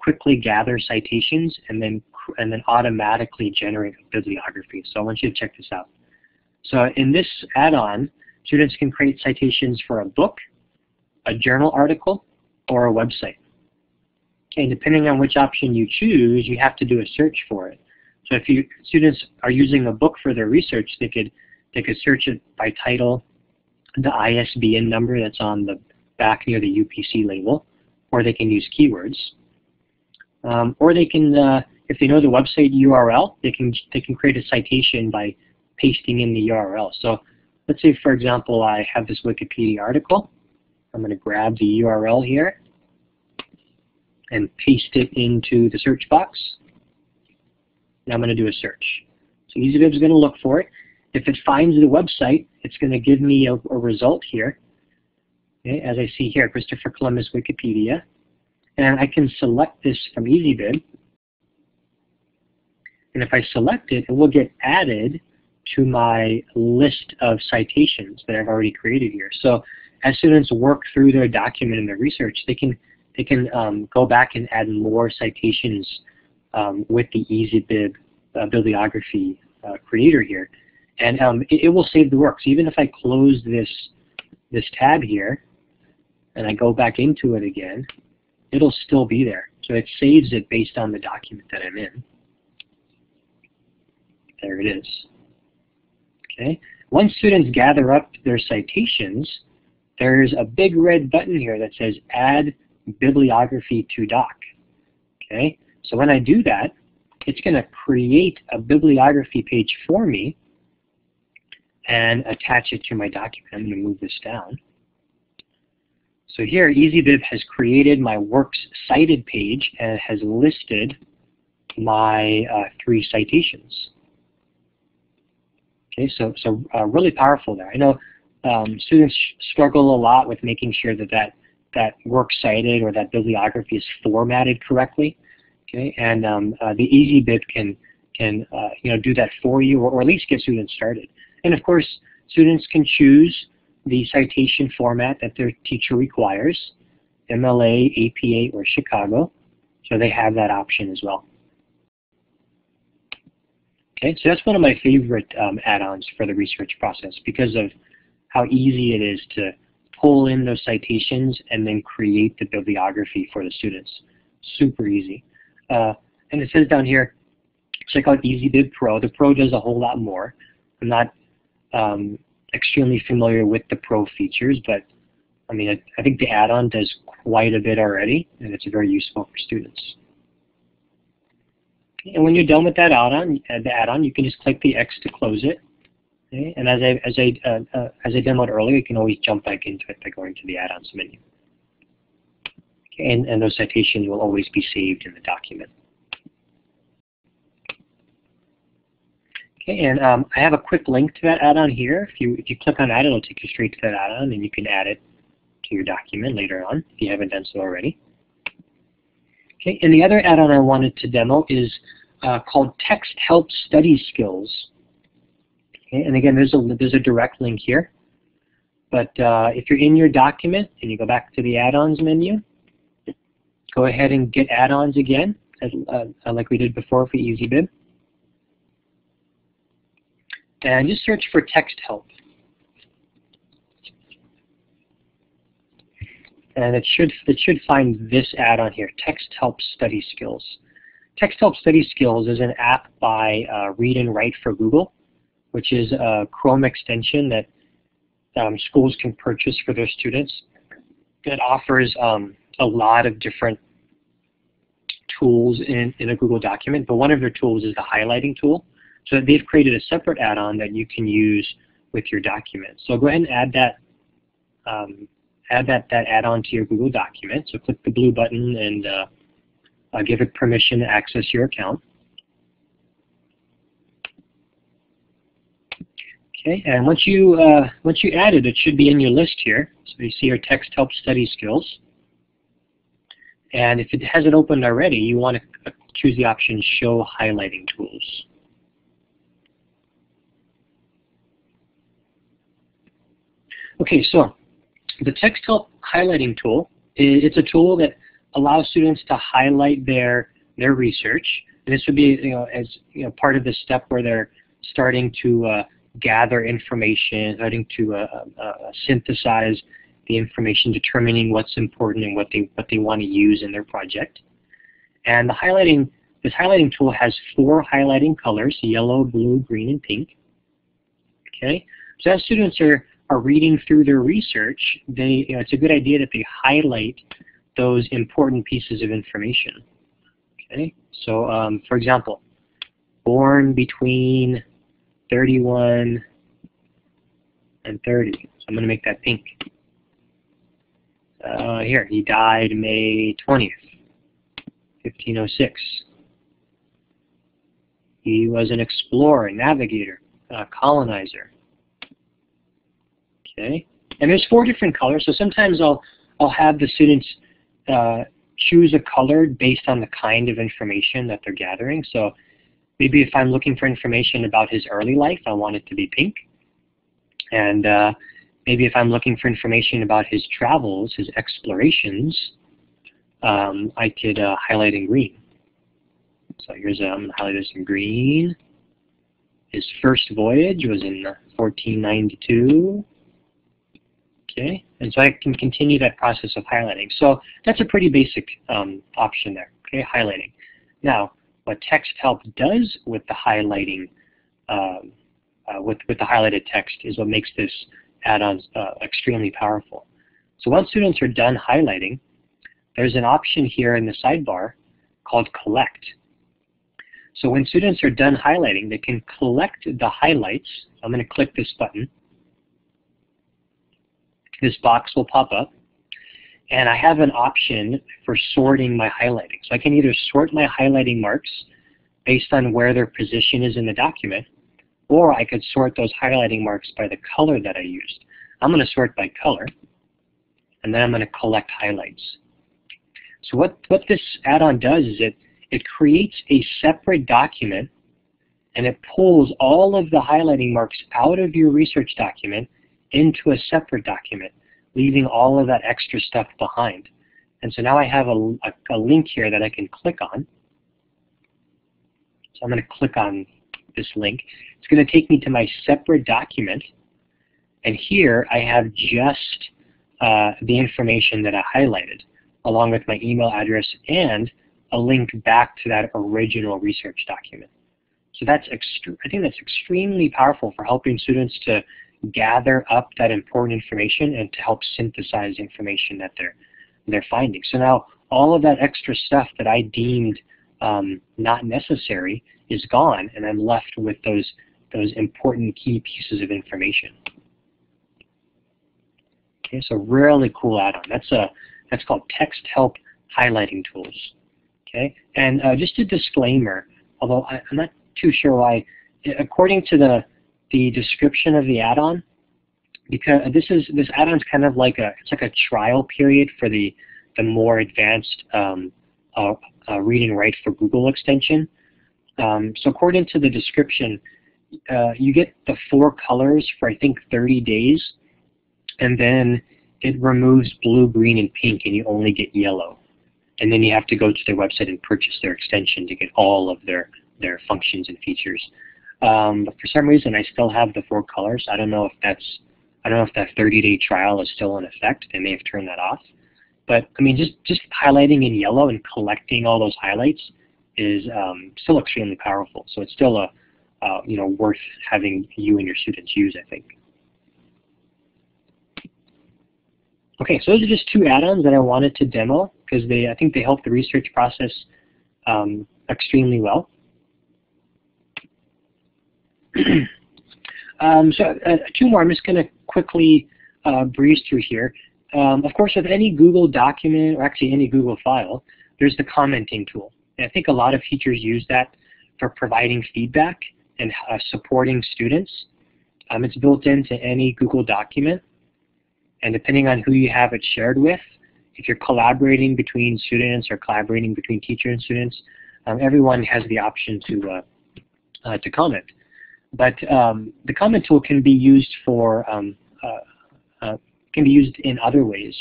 quickly gather citations and then automatically generate a bibliography. So I want you to check this out. So in this add-on, students can create citations for a book, a journal article, or a website. And depending on which option you choose, you have to do a search for it. So if students are using a book for their research, they could search it by title, the ISBN number that's on the back near the UPC label, or they can use keywords. Or they can, if they know the website URL, they can create a citation by pasting in the URL. So let's say, for example, I have this Wikipedia article. I'm going to grab the URL here and paste it into the search box. And I'm going to do a search. So EasyBib is going to look for it. If it finds the website, it's going to give me a result here. Okay, as I see here, Christopher Columbus Wikipedia. And I can select this from EasyBib. And if I select it, it will get added to my list of citations that I've already created here. So as students work through their document and their research, they can go back and add more citations with the EasyBib bibliography creator here. And it will save the work. So even if I close this tab here and I go back into it again, it'll still be there. So it saves it based on the document that I'm in. There it is. Okay. Once students gather up their citations, there's a big red button here that says Add Bibliography to Doc. Okay. So when I do that, it's going to create a bibliography page for me and attach it to my document. I'm going to move this down. So here, EasyBib has created my works cited page and has listed my 3 citations. Okay, so really powerful there. I know students struggle a lot with making sure that works cited or that bibliography is formatted correctly. Okay, and the EasyBib can you know, do that for you, or at least get students started. And of course, students can choose the citation format that their teacher requires, MLA, APA, or Chicago. So they have that option as well. Okay, so that's one of my favorite add-ons for the research process, because of how easy it is to pull in those citations and then create the bibliography for the students. Super easy. And it says down here, check out EasyBib Pro. The Pro does a whole lot more. I'm not extremely familiar with the Pro features, but I mean, I think the add-on does quite a bit already, and it's very useful for students. And when you're done with that add-on, you can just click the X to close it. Okay? And as I demoed earlier, you can always jump back into it by going to the add-ons menu. Okay? And those citations will always be saved in the document. Okay, and I have a quick link to that add-on here. If you click on that, it'll take you straight to that add-on, and you can add it to your document later on if you haven't done so already. Okay, and the other add-on I wanted to demo is called Text Help Study Skills. Okay, and again, there's a direct link here. But if you're in your document and you go back to the add-ons menu, go ahead and get add-ons again, like we did before for EasyBib. And just search for text help. And it should find this add-on here, Text Help Study Skills. Text Help Study Skills is an app by Read&Write for Google, which is a Chrome extension that schools can purchase for their students. It offers a lot of different tools in a Google document, but one of their tools is the highlighting tool. So they've created a separate add-on that you can use with your document. So go ahead and add that add-on to your Google document. So click the blue button and give it permission to access your account. Okay, and once you add it, it should be in your list here. So you see your Text Help Study Skills. And if it hasn't opened already, you want to choose the option Show Highlighting Tools. Okay, so the Text Help Highlighting Tool, it's a tool that allows students to highlight their research. And this would be, as part of the step where they're starting to gather information, starting to synthesize the information, determining what's important and what they want to use in their project. And the highlighting, this highlighting tool has 4 highlighting colors: yellow, blue, green, and pink. Okay, so as students are reading through their research, they, it's a good idea that they highlight those important pieces of information. Okay, so for example, born between 31 and 30. So I'm going to make that pink. Here, he died May 20th, 1506. He was an explorer, navigator, colonizer. Okay, and there's 4 different colors. So sometimes I'll have the students choose a color based on the kind of information that they're gathering. So maybe if I'm looking for information about his early life, I want it to be pink. And maybe if I'm looking for information about his travels, his explorations, I could highlight in green. So here's I'm going to highlight this in green. His first voyage was in 1492. Okay, and so I can continue that process of highlighting. So that's a pretty basic option there. Okay, highlighting. Now, what Text Help does with the highlighting, with the highlighted text, is what makes this add-on extremely powerful. So once students are done highlighting, there's an option here in the sidebar called Collect. So when students are done highlighting, they can collect the highlights. I'm going to click this button. This box will pop up, and I have an option for sorting my highlighting. So I can either sort my highlighting marks based on where their position is in the document, or I could sort those highlighting marks by the color that I used. I'm going to sort by color, and then I'm going to collect highlights. So what this add-on does is it creates a separate document, and it pulls all of the highlighting marks out of your research document into a separate document, leaving all of that extra stuff behind. And so now I have a link here that I can click on. So I'm going to click on this link. It's going to take me to my separate document, and here I have just the information that I highlighted, along with my email address and a link back to that original research document. So that's I think that's extremely powerful for helping students to gather up that important information and to help synthesize information that they're finding. So now all of that extra stuff that I deemed not necessary is gone, and I'm left with those important key pieces of information. Okay, so really cool add-on. That's called Text Help Highlighting Tools. Okay, and just a disclaimer, although I'm not too sure why, according to the description of the add-on, because this add-on is kind of like a trial period for the more advanced Read and Write for Google extension. So according to the description, you get the 4 colors for I think 30 days, and then it removes blue, green, and pink, and you only get yellow. And then you have to go to their website and purchase their extension to get all of their functions and features. But for some reason, I still have the 4 colors. I don't know if that 30-day trial is still in effect. They may have turned that off. But I mean, just highlighting in yellow and collecting all those highlights is still extremely powerful. So it's still worth having you and your students use, I think. Okay, so those are just 2 add-ons that I wanted to demo because I think they help the research process extremely well. So 2 more. I'm just going to quickly breeze through here. Of course, with any Google document, or actually any Google file, there's the commenting tool. And I think a lot of teachers use that for providing feedback and supporting students. It's built into any Google document. And depending on who you have it shared with, if you're collaborating between students or collaborating between teacher and students, everyone has the option to comment. But the comment tool can be used for in other ways.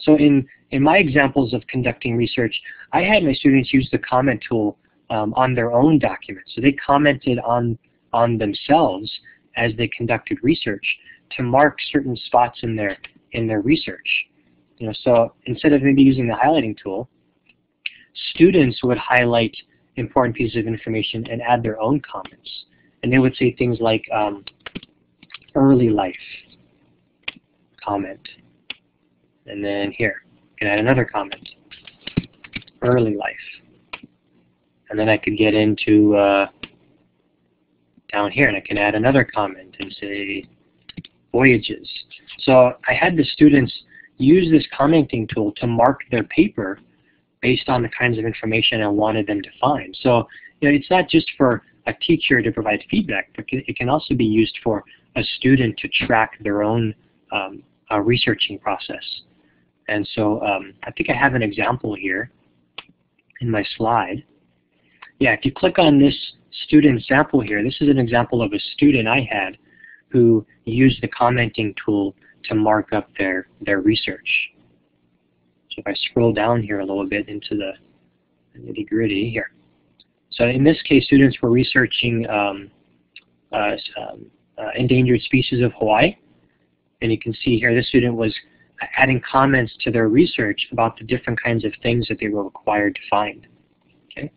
So in my examples of conducting research, I had my students use the comment tool on their own documents. So they commented on themselves as they conducted research to mark certain spots in their in their research. You know, so instead of maybe using the highlighting tool, students would highlight important pieces of information and add their own comments. And they would say things like early life comment. And then here, I can add another comment, early life. And then I could get into down here and I can add another comment and say voyages. So I had the students use this commenting tool to mark their paper based on the kinds of information I wanted them to find. So you know, it's not just for a teacher to provide feedback, but it can also be used for a student to track their own researching process. And so I think I have an example here in my slide. Yeah, if you click on this student sample here, this is an example of a student I had who used the commenting tool to mark up their research. So if I scroll down here a little bit into the nitty-gritty here. So in this case, students were researching endangered species of Hawaii. And you can see here, this student was adding comments to their research about the different kinds of things that they were required to find. Okay.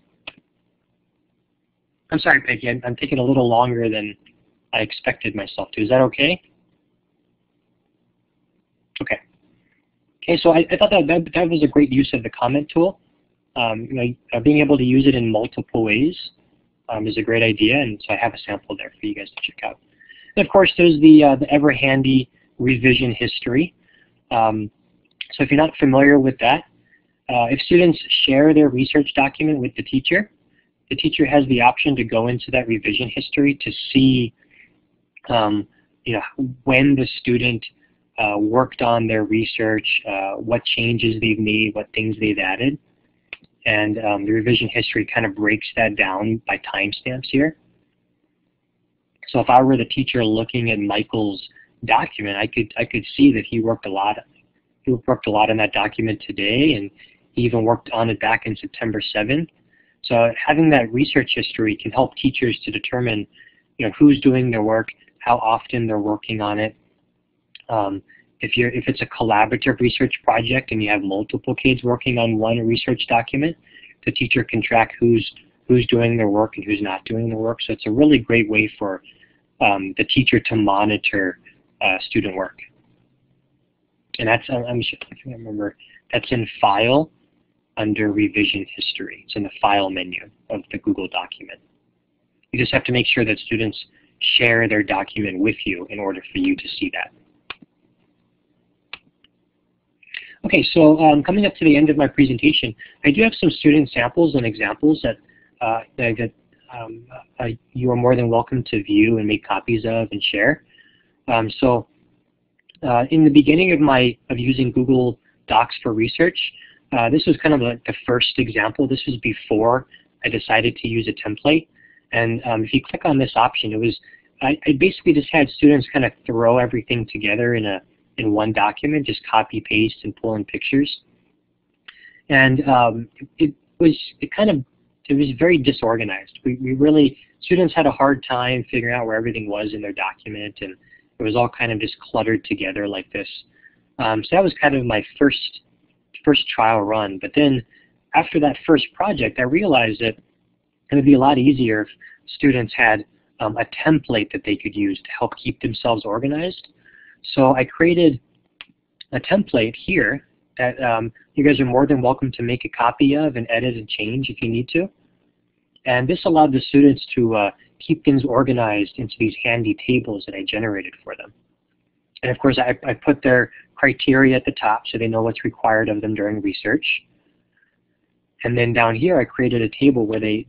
I'm sorry, Peggy, I'm taking a little longer than I expected myself to. Is that okay? Okay. Okay, so I thought that was a great use of the comment tool. You know, being able to use it in multiple ways is a great idea, and so I have a sample there for you guys to check out. And of course, there's the ever handy revision history. So if you're not familiar with that, if students share their research document with the teacher has the option to go into that revision history to see, you know, when the student worked on their research, what changes they've made, what things they've added. And the revision history kind of breaks that down by timestamps here. So if I were the teacher looking at Michael's document, I could see that he worked a lot. He worked a lot on that document today, and he even worked on it back in September 7th. So having that research history can help teachers to determine, you know, who's doing their work, how often they're working on it. If it's a collaborative research project and you have multiple kids working on one research document, the teacher can track who's doing their work and who's not doing their work. So it's a really great way for the teacher to monitor student work. And that's, I'm sure, I can't remember, that's in File under Revision History. It's in the File menu of the Google document. You just have to make sure that students share their document with you in order for you to see that. Okay, so coming up to the end of my presentation, I do have some student samples and examples that, you are more than welcome to view and make copies of and share. In the beginning of using Google Docs for research, this was kind of like the first example. This was before I decided to use a template. And if you click on this option, it was I basically just had students kind of throw everything together in one document, just copy, paste, and pull in pictures. And it was very disorganized. Students had a hard time figuring out where everything was in their document, and it was all kind of just cluttered together like this. So that was kind of my first trial run. But then after that first project, I realized that it would be a lot easier if students had a template that they could use to help keep themselves organized. So I created a template here that you guys are more than welcome to make a copy of and edit and change if you need to. And this allowed the students to keep things organized into these handy tables that I generated for them. And of course, I put their criteria at the top so they know what's required of them during research. And then down here, I created a table where they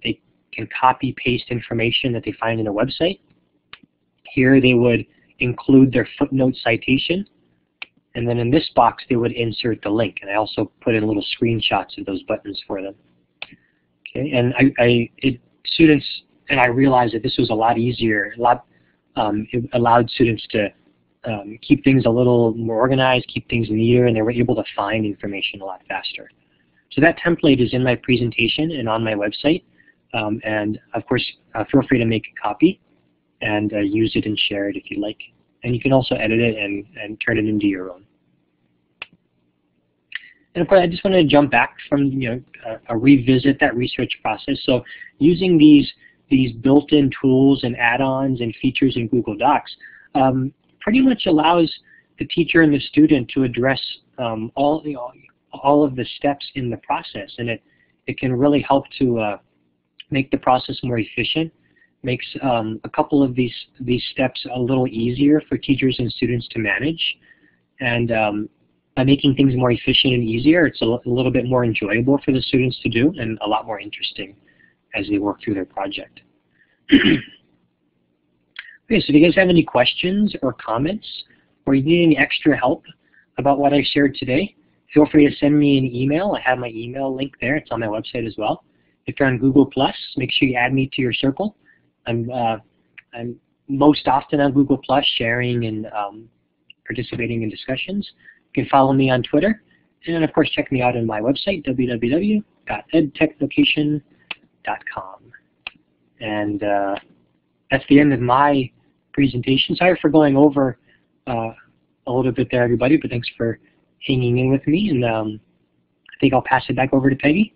can copy, paste information that they find in a website. Here they would include their footnote citation, and then in this box they would insert the link. And I also put in little screenshots of those buttons for them. Okay, and I realized that this was a lot easier. It allowed students to keep things a little more organized, keep things neater, and they were able to find information a lot faster. So that template is in my presentation and on my website. And of course, feel free to make a copy and use it and share it if you like. And you can also edit it and turn it into your own. And of course, I just wanted to jump back from, revisit that research process. So using these built-in tools and add-ons and features in Google Docs pretty much allows the teacher and the student to address all of the steps in the process, and it can really help to make the process more efficient, makes a couple of these steps a little easier for teachers and students to manage, and by making things more efficient and easier, it's a little bit more enjoyable for the students to do and a lot more interesting as they work through their project. Okay, so if you guys have any questions or comments, or you need any extra help about what I shared today, feel free to send me an email. I have my email link there. It's on my website as well. If you're on Google+, make sure you add me to your circle. I'm most often on Google+, sharing and participating in discussions. You can follow me on Twitter. And of course, check me out on my website, www.edtechlocation.com. And that's the end of my presentation. Sorry for going over a little bit there, everybody, but thanks for hanging in with me, and I think I'll pass it back over to Peggy.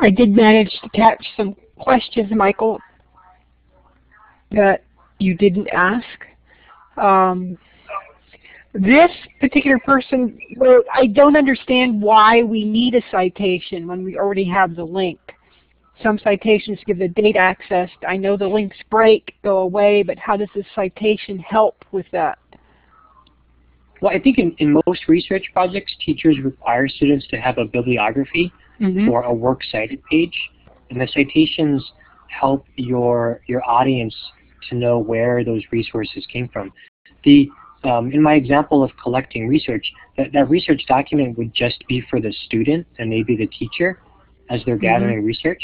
I did manage to catch some questions, Michael, that you didn't ask. This particular person wrote, I don't understand why we need a citation when we already have the link. Some citations give the date access. I know the links break, go away, but how does this citation help with that? Well, I think in most research projects, teachers require students to have a bibliography or a works cited page. And the citations help your audience to know where those resources came from. In my example of collecting research, that research document would just be for the student and maybe the teacher as they're gathering research.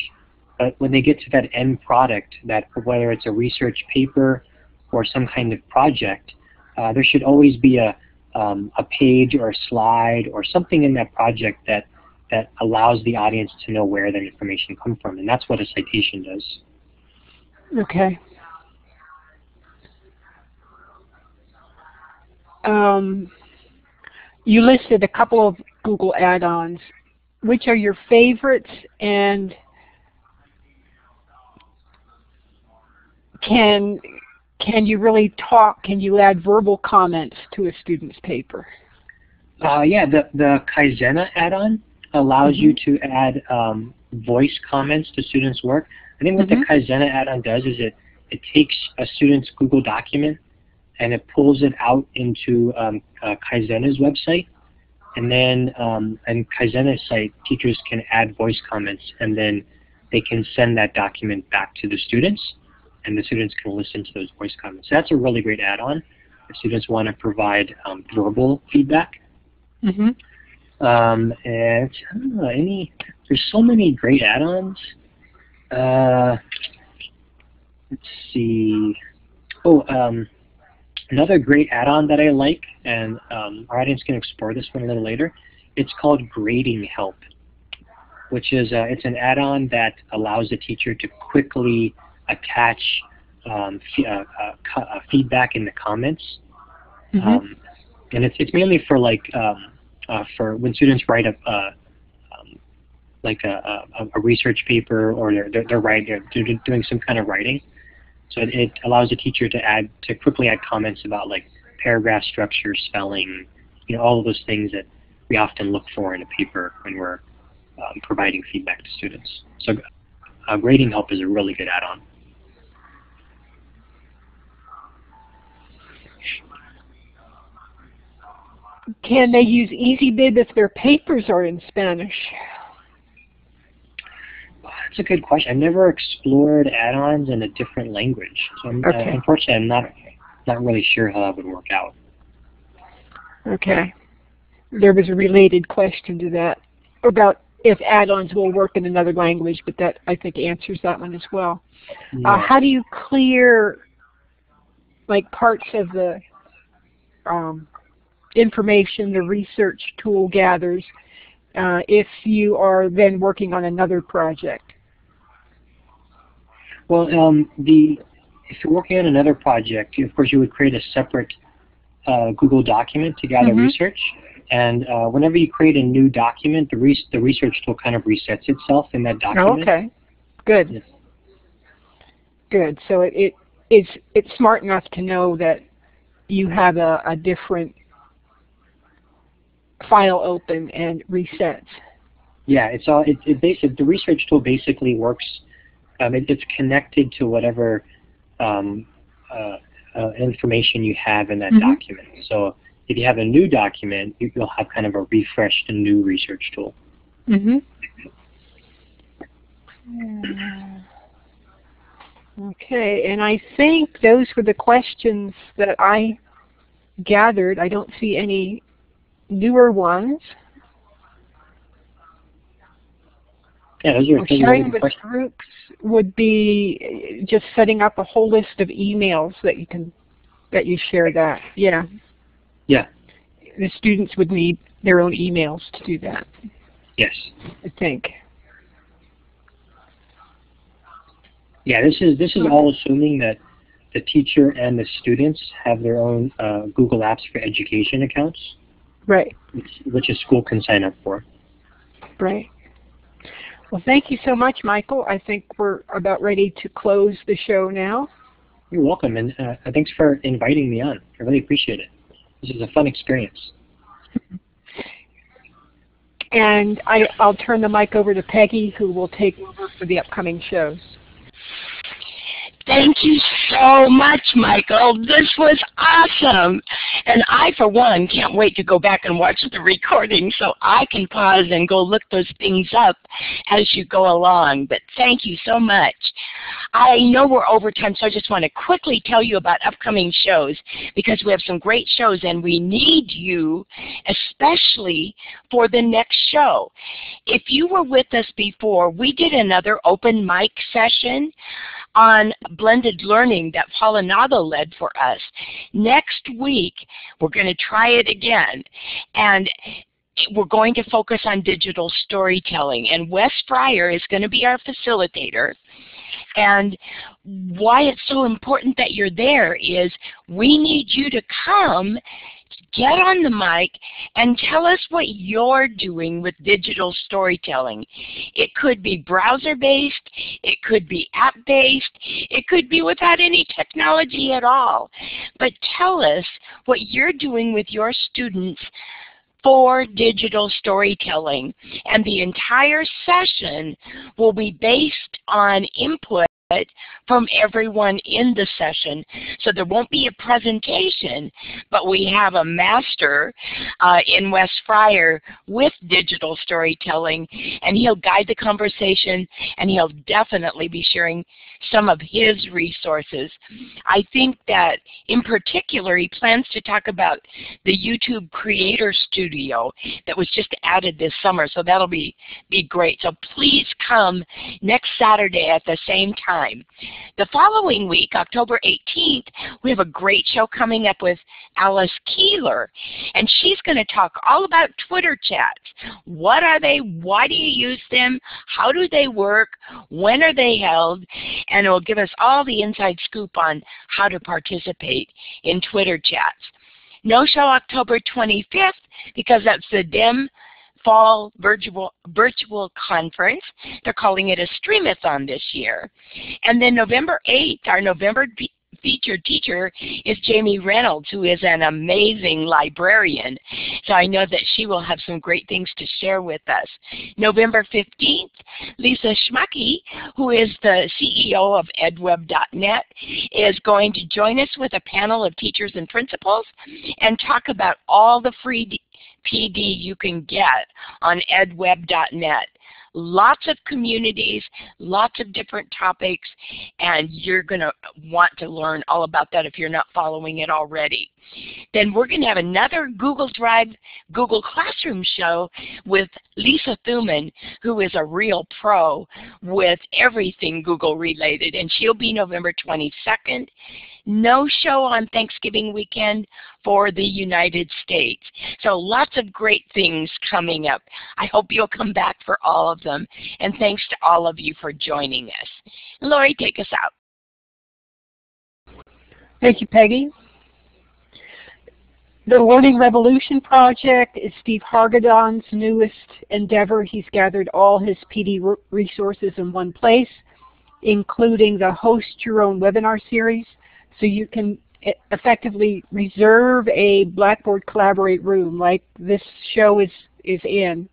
But when they get to that end product, that whether it's a research paper or some kind of project, there should always be a page or a slide or something in that project that allows the audience to know where that information comes from. And that's what a citation does. Okay. You listed a couple of Google add-ons. Which are your favorites, and can you really talk? Can you add verbal comments to a student's paper? Yeah, the Kaizena add-on allows you to add voice comments to students' work. I think what the Kaizena add-on does is it takes a student's Google document and it pulls it out into Kaizena's website, and then on Kaizena's site, teachers can add voice comments, and then they can send that document back to the students, and the students can listen to those voice comments. So that's a really great add-on if students want to provide verbal feedback. And I don't know, there's so many great add-ons. Let's see. Another great add-on that I like, and our audience can explore this one a little later, it's called Grading Help, which is it's an add-on that allows the teacher to quickly attach feedback in the comments. And it's mainly for like for when students write a research paper, or they're doing some kind of writing. So it allows the teacher to quickly add comments about like paragraph structure, spelling, all of those things that we often look for in a paper when we're providing feedback to students. So Grading Help is a really good add-on. Can they use EasyBib if their papers are in Spanish? That's a good question. I've never explored add-ons in a different language, so unfortunately, I'm not really sure how that would work out. Okay. There was a related question to that about if add-ons will work in another language, but that I think answers that one as well. Yeah. How do you clear like parts of the information the research tool gathers if you are then working on another project? Well, if you're working on another project, of course you would create a separate Google document to gather research. And whenever you create a new document, the research tool kind of resets itself in that document. Oh, okay. Good. Yes. Good. So it's smart enough to know that you have a different file open and resets. Yeah. It's all. The research tool basically works. It's connected to whatever information you have in that document. So if you have a new document, you'll have kind of a refreshed and new research tool. Okay, and I think those were the questions that I gathered. I don't see any newer ones. Yeah, sharing with groups would be just setting up a whole list of emails that you can share that. Yeah. Yeah. The students would need their own emails to do that. Yes. I think. Yeah, this is all assuming that the teacher and the students have their own Google Apps for Education accounts. Right. Which a school can sign up for. Right. Well, thank you so much, Michael. I think we're about ready to close the show now. You're welcome, and thanks for inviting me on. I really appreciate it. This is a fun experience. And I'll turn the mic over to Peggy, who will take over for the upcoming shows. Thank you so much, Michael. This was awesome. And I, for one, can't wait to go back and watch the recording so I can pause and go look those things up as you go along. But thank you so much. I know we're over time, so I just want to quickly tell you about upcoming shows because we have some great shows and we need you, especially for the next show. If you were with us before, we did another open mic session on blended learning that Paula Nava led for us. Next week, we're going to try it again. And we're going to focus on digital storytelling. And Wes Fryer is going to be our facilitator. And why it's so important that you're there is we need you to come, get on the mic, and tell us what you're doing with digital storytelling. It could be browser-based, it could be app-based, it could be without any technology at all. But tell us what you're doing with your students for digital storytelling. And the entire session will be based on input from everyone in the session. So there won't be a presentation, but we have a master in Wes Fryer with digital storytelling, and he'll guide the conversation, and he'll definitely be sharing some of his resources. I think that in particular he plans to talk about the YouTube Creator Studio that was just added this summer, so that'll be great. So please come next Saturday at the same time. The following week, October 18th, we have a great show coming up with Alice Keeler, and she's going to talk all about Twitter chats. What are they? Why do you use them? How do they work? When are they held? And it will give us all the inside scoop on how to participate in Twitter chats. No show October 25th because that's the DIM Fall virtual conference. They're calling it a streamathon this year. And then November 8th, our November featured teacher is Jamie Reynolds, who is an amazing librarian. So I know that she will have some great things to share with us. November 15th, Lisa Schmucke, who is the CEO of edweb.net, is going to join us with a panel of teachers and principals and talk about all the free PD you can get on edweb.net. Lots of communities, lots of different topics, and you're going to want to learn all about that if you're not following it already. Then we're going to have another Google Drive, Google Classroom show with Lisa Thuman, who is a real pro with everything Google related, and she'll be November 22nd. No show on Thanksgiving weekend for the United States. So lots of great things coming up. I hope you'll come back for all of them, and thanks to all of you for joining us. Lori, take us out. Thank you, Peggy. The Learning Revolution Project is Steve Hargadon's newest endeavor. He's gathered all his PD resources in one place, including the Host Your Own webinar series, so you can effectively reserve a Blackboard Collaborate room like this show is in.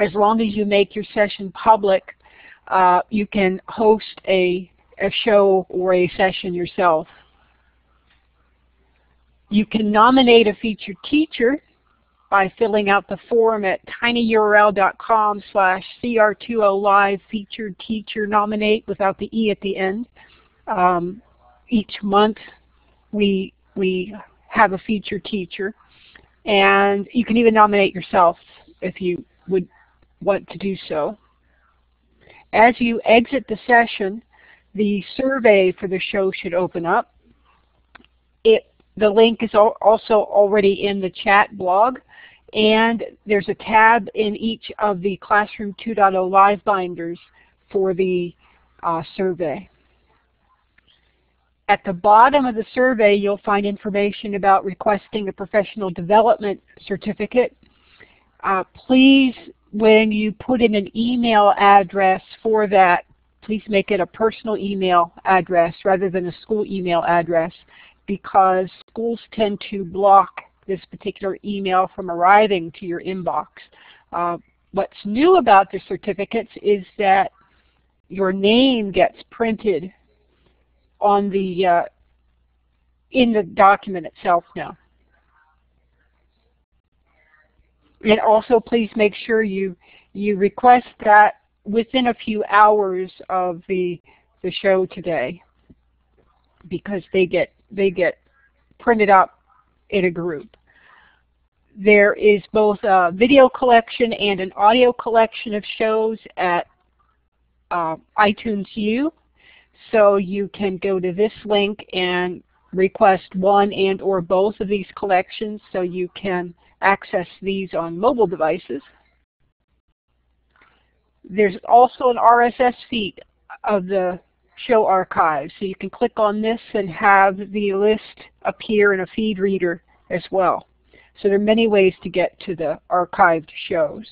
As long as you make your session public, you can host a show or a session yourself. You can nominate a featured teacher by filling out the form at tinyurl.com/cr20live-featured-teacher-nominate without the E at the end. Each month we have a featured teacher, and you can even nominate yourself if you would want to do so. As you exit the session, the survey for the show should open up. The link is also already in the chat blog, and there's a tab in each of the Classroom 2.0 Live binders for the survey. At the bottom of the survey, you'll find information about requesting a professional development certificate. Please, when you put in an email address for that, please make it a personal email address rather than a school email address, because schools tend to block this particular email from arriving to your inbox. What's new about the certificates is that your name gets printed on the in the document itself now. And also, please make sure you request that within a few hours of the show today, because they get printed up in a group. There is both a video collection and an audio collection of shows at iTunes U, so you can go to this link and request one and or both of these collections, so you can access these on mobile devices. There's also an RSS feed of the show archive, so you can click on this and have the list appear in a feed reader as well. So there are many ways to get to the archived shows.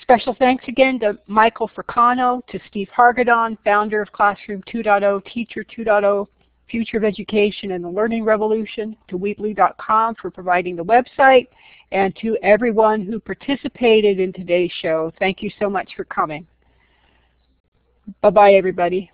Special thanks again to Michael Fricano, to Steve Hargadon, founder of Classroom 2.0, Teacher 2.0, Future of Education, and the Learning Revolution, to Weebly.com for providing the website, and to everyone who participated in today's show. Thank you so much for coming. Bye-bye, everybody.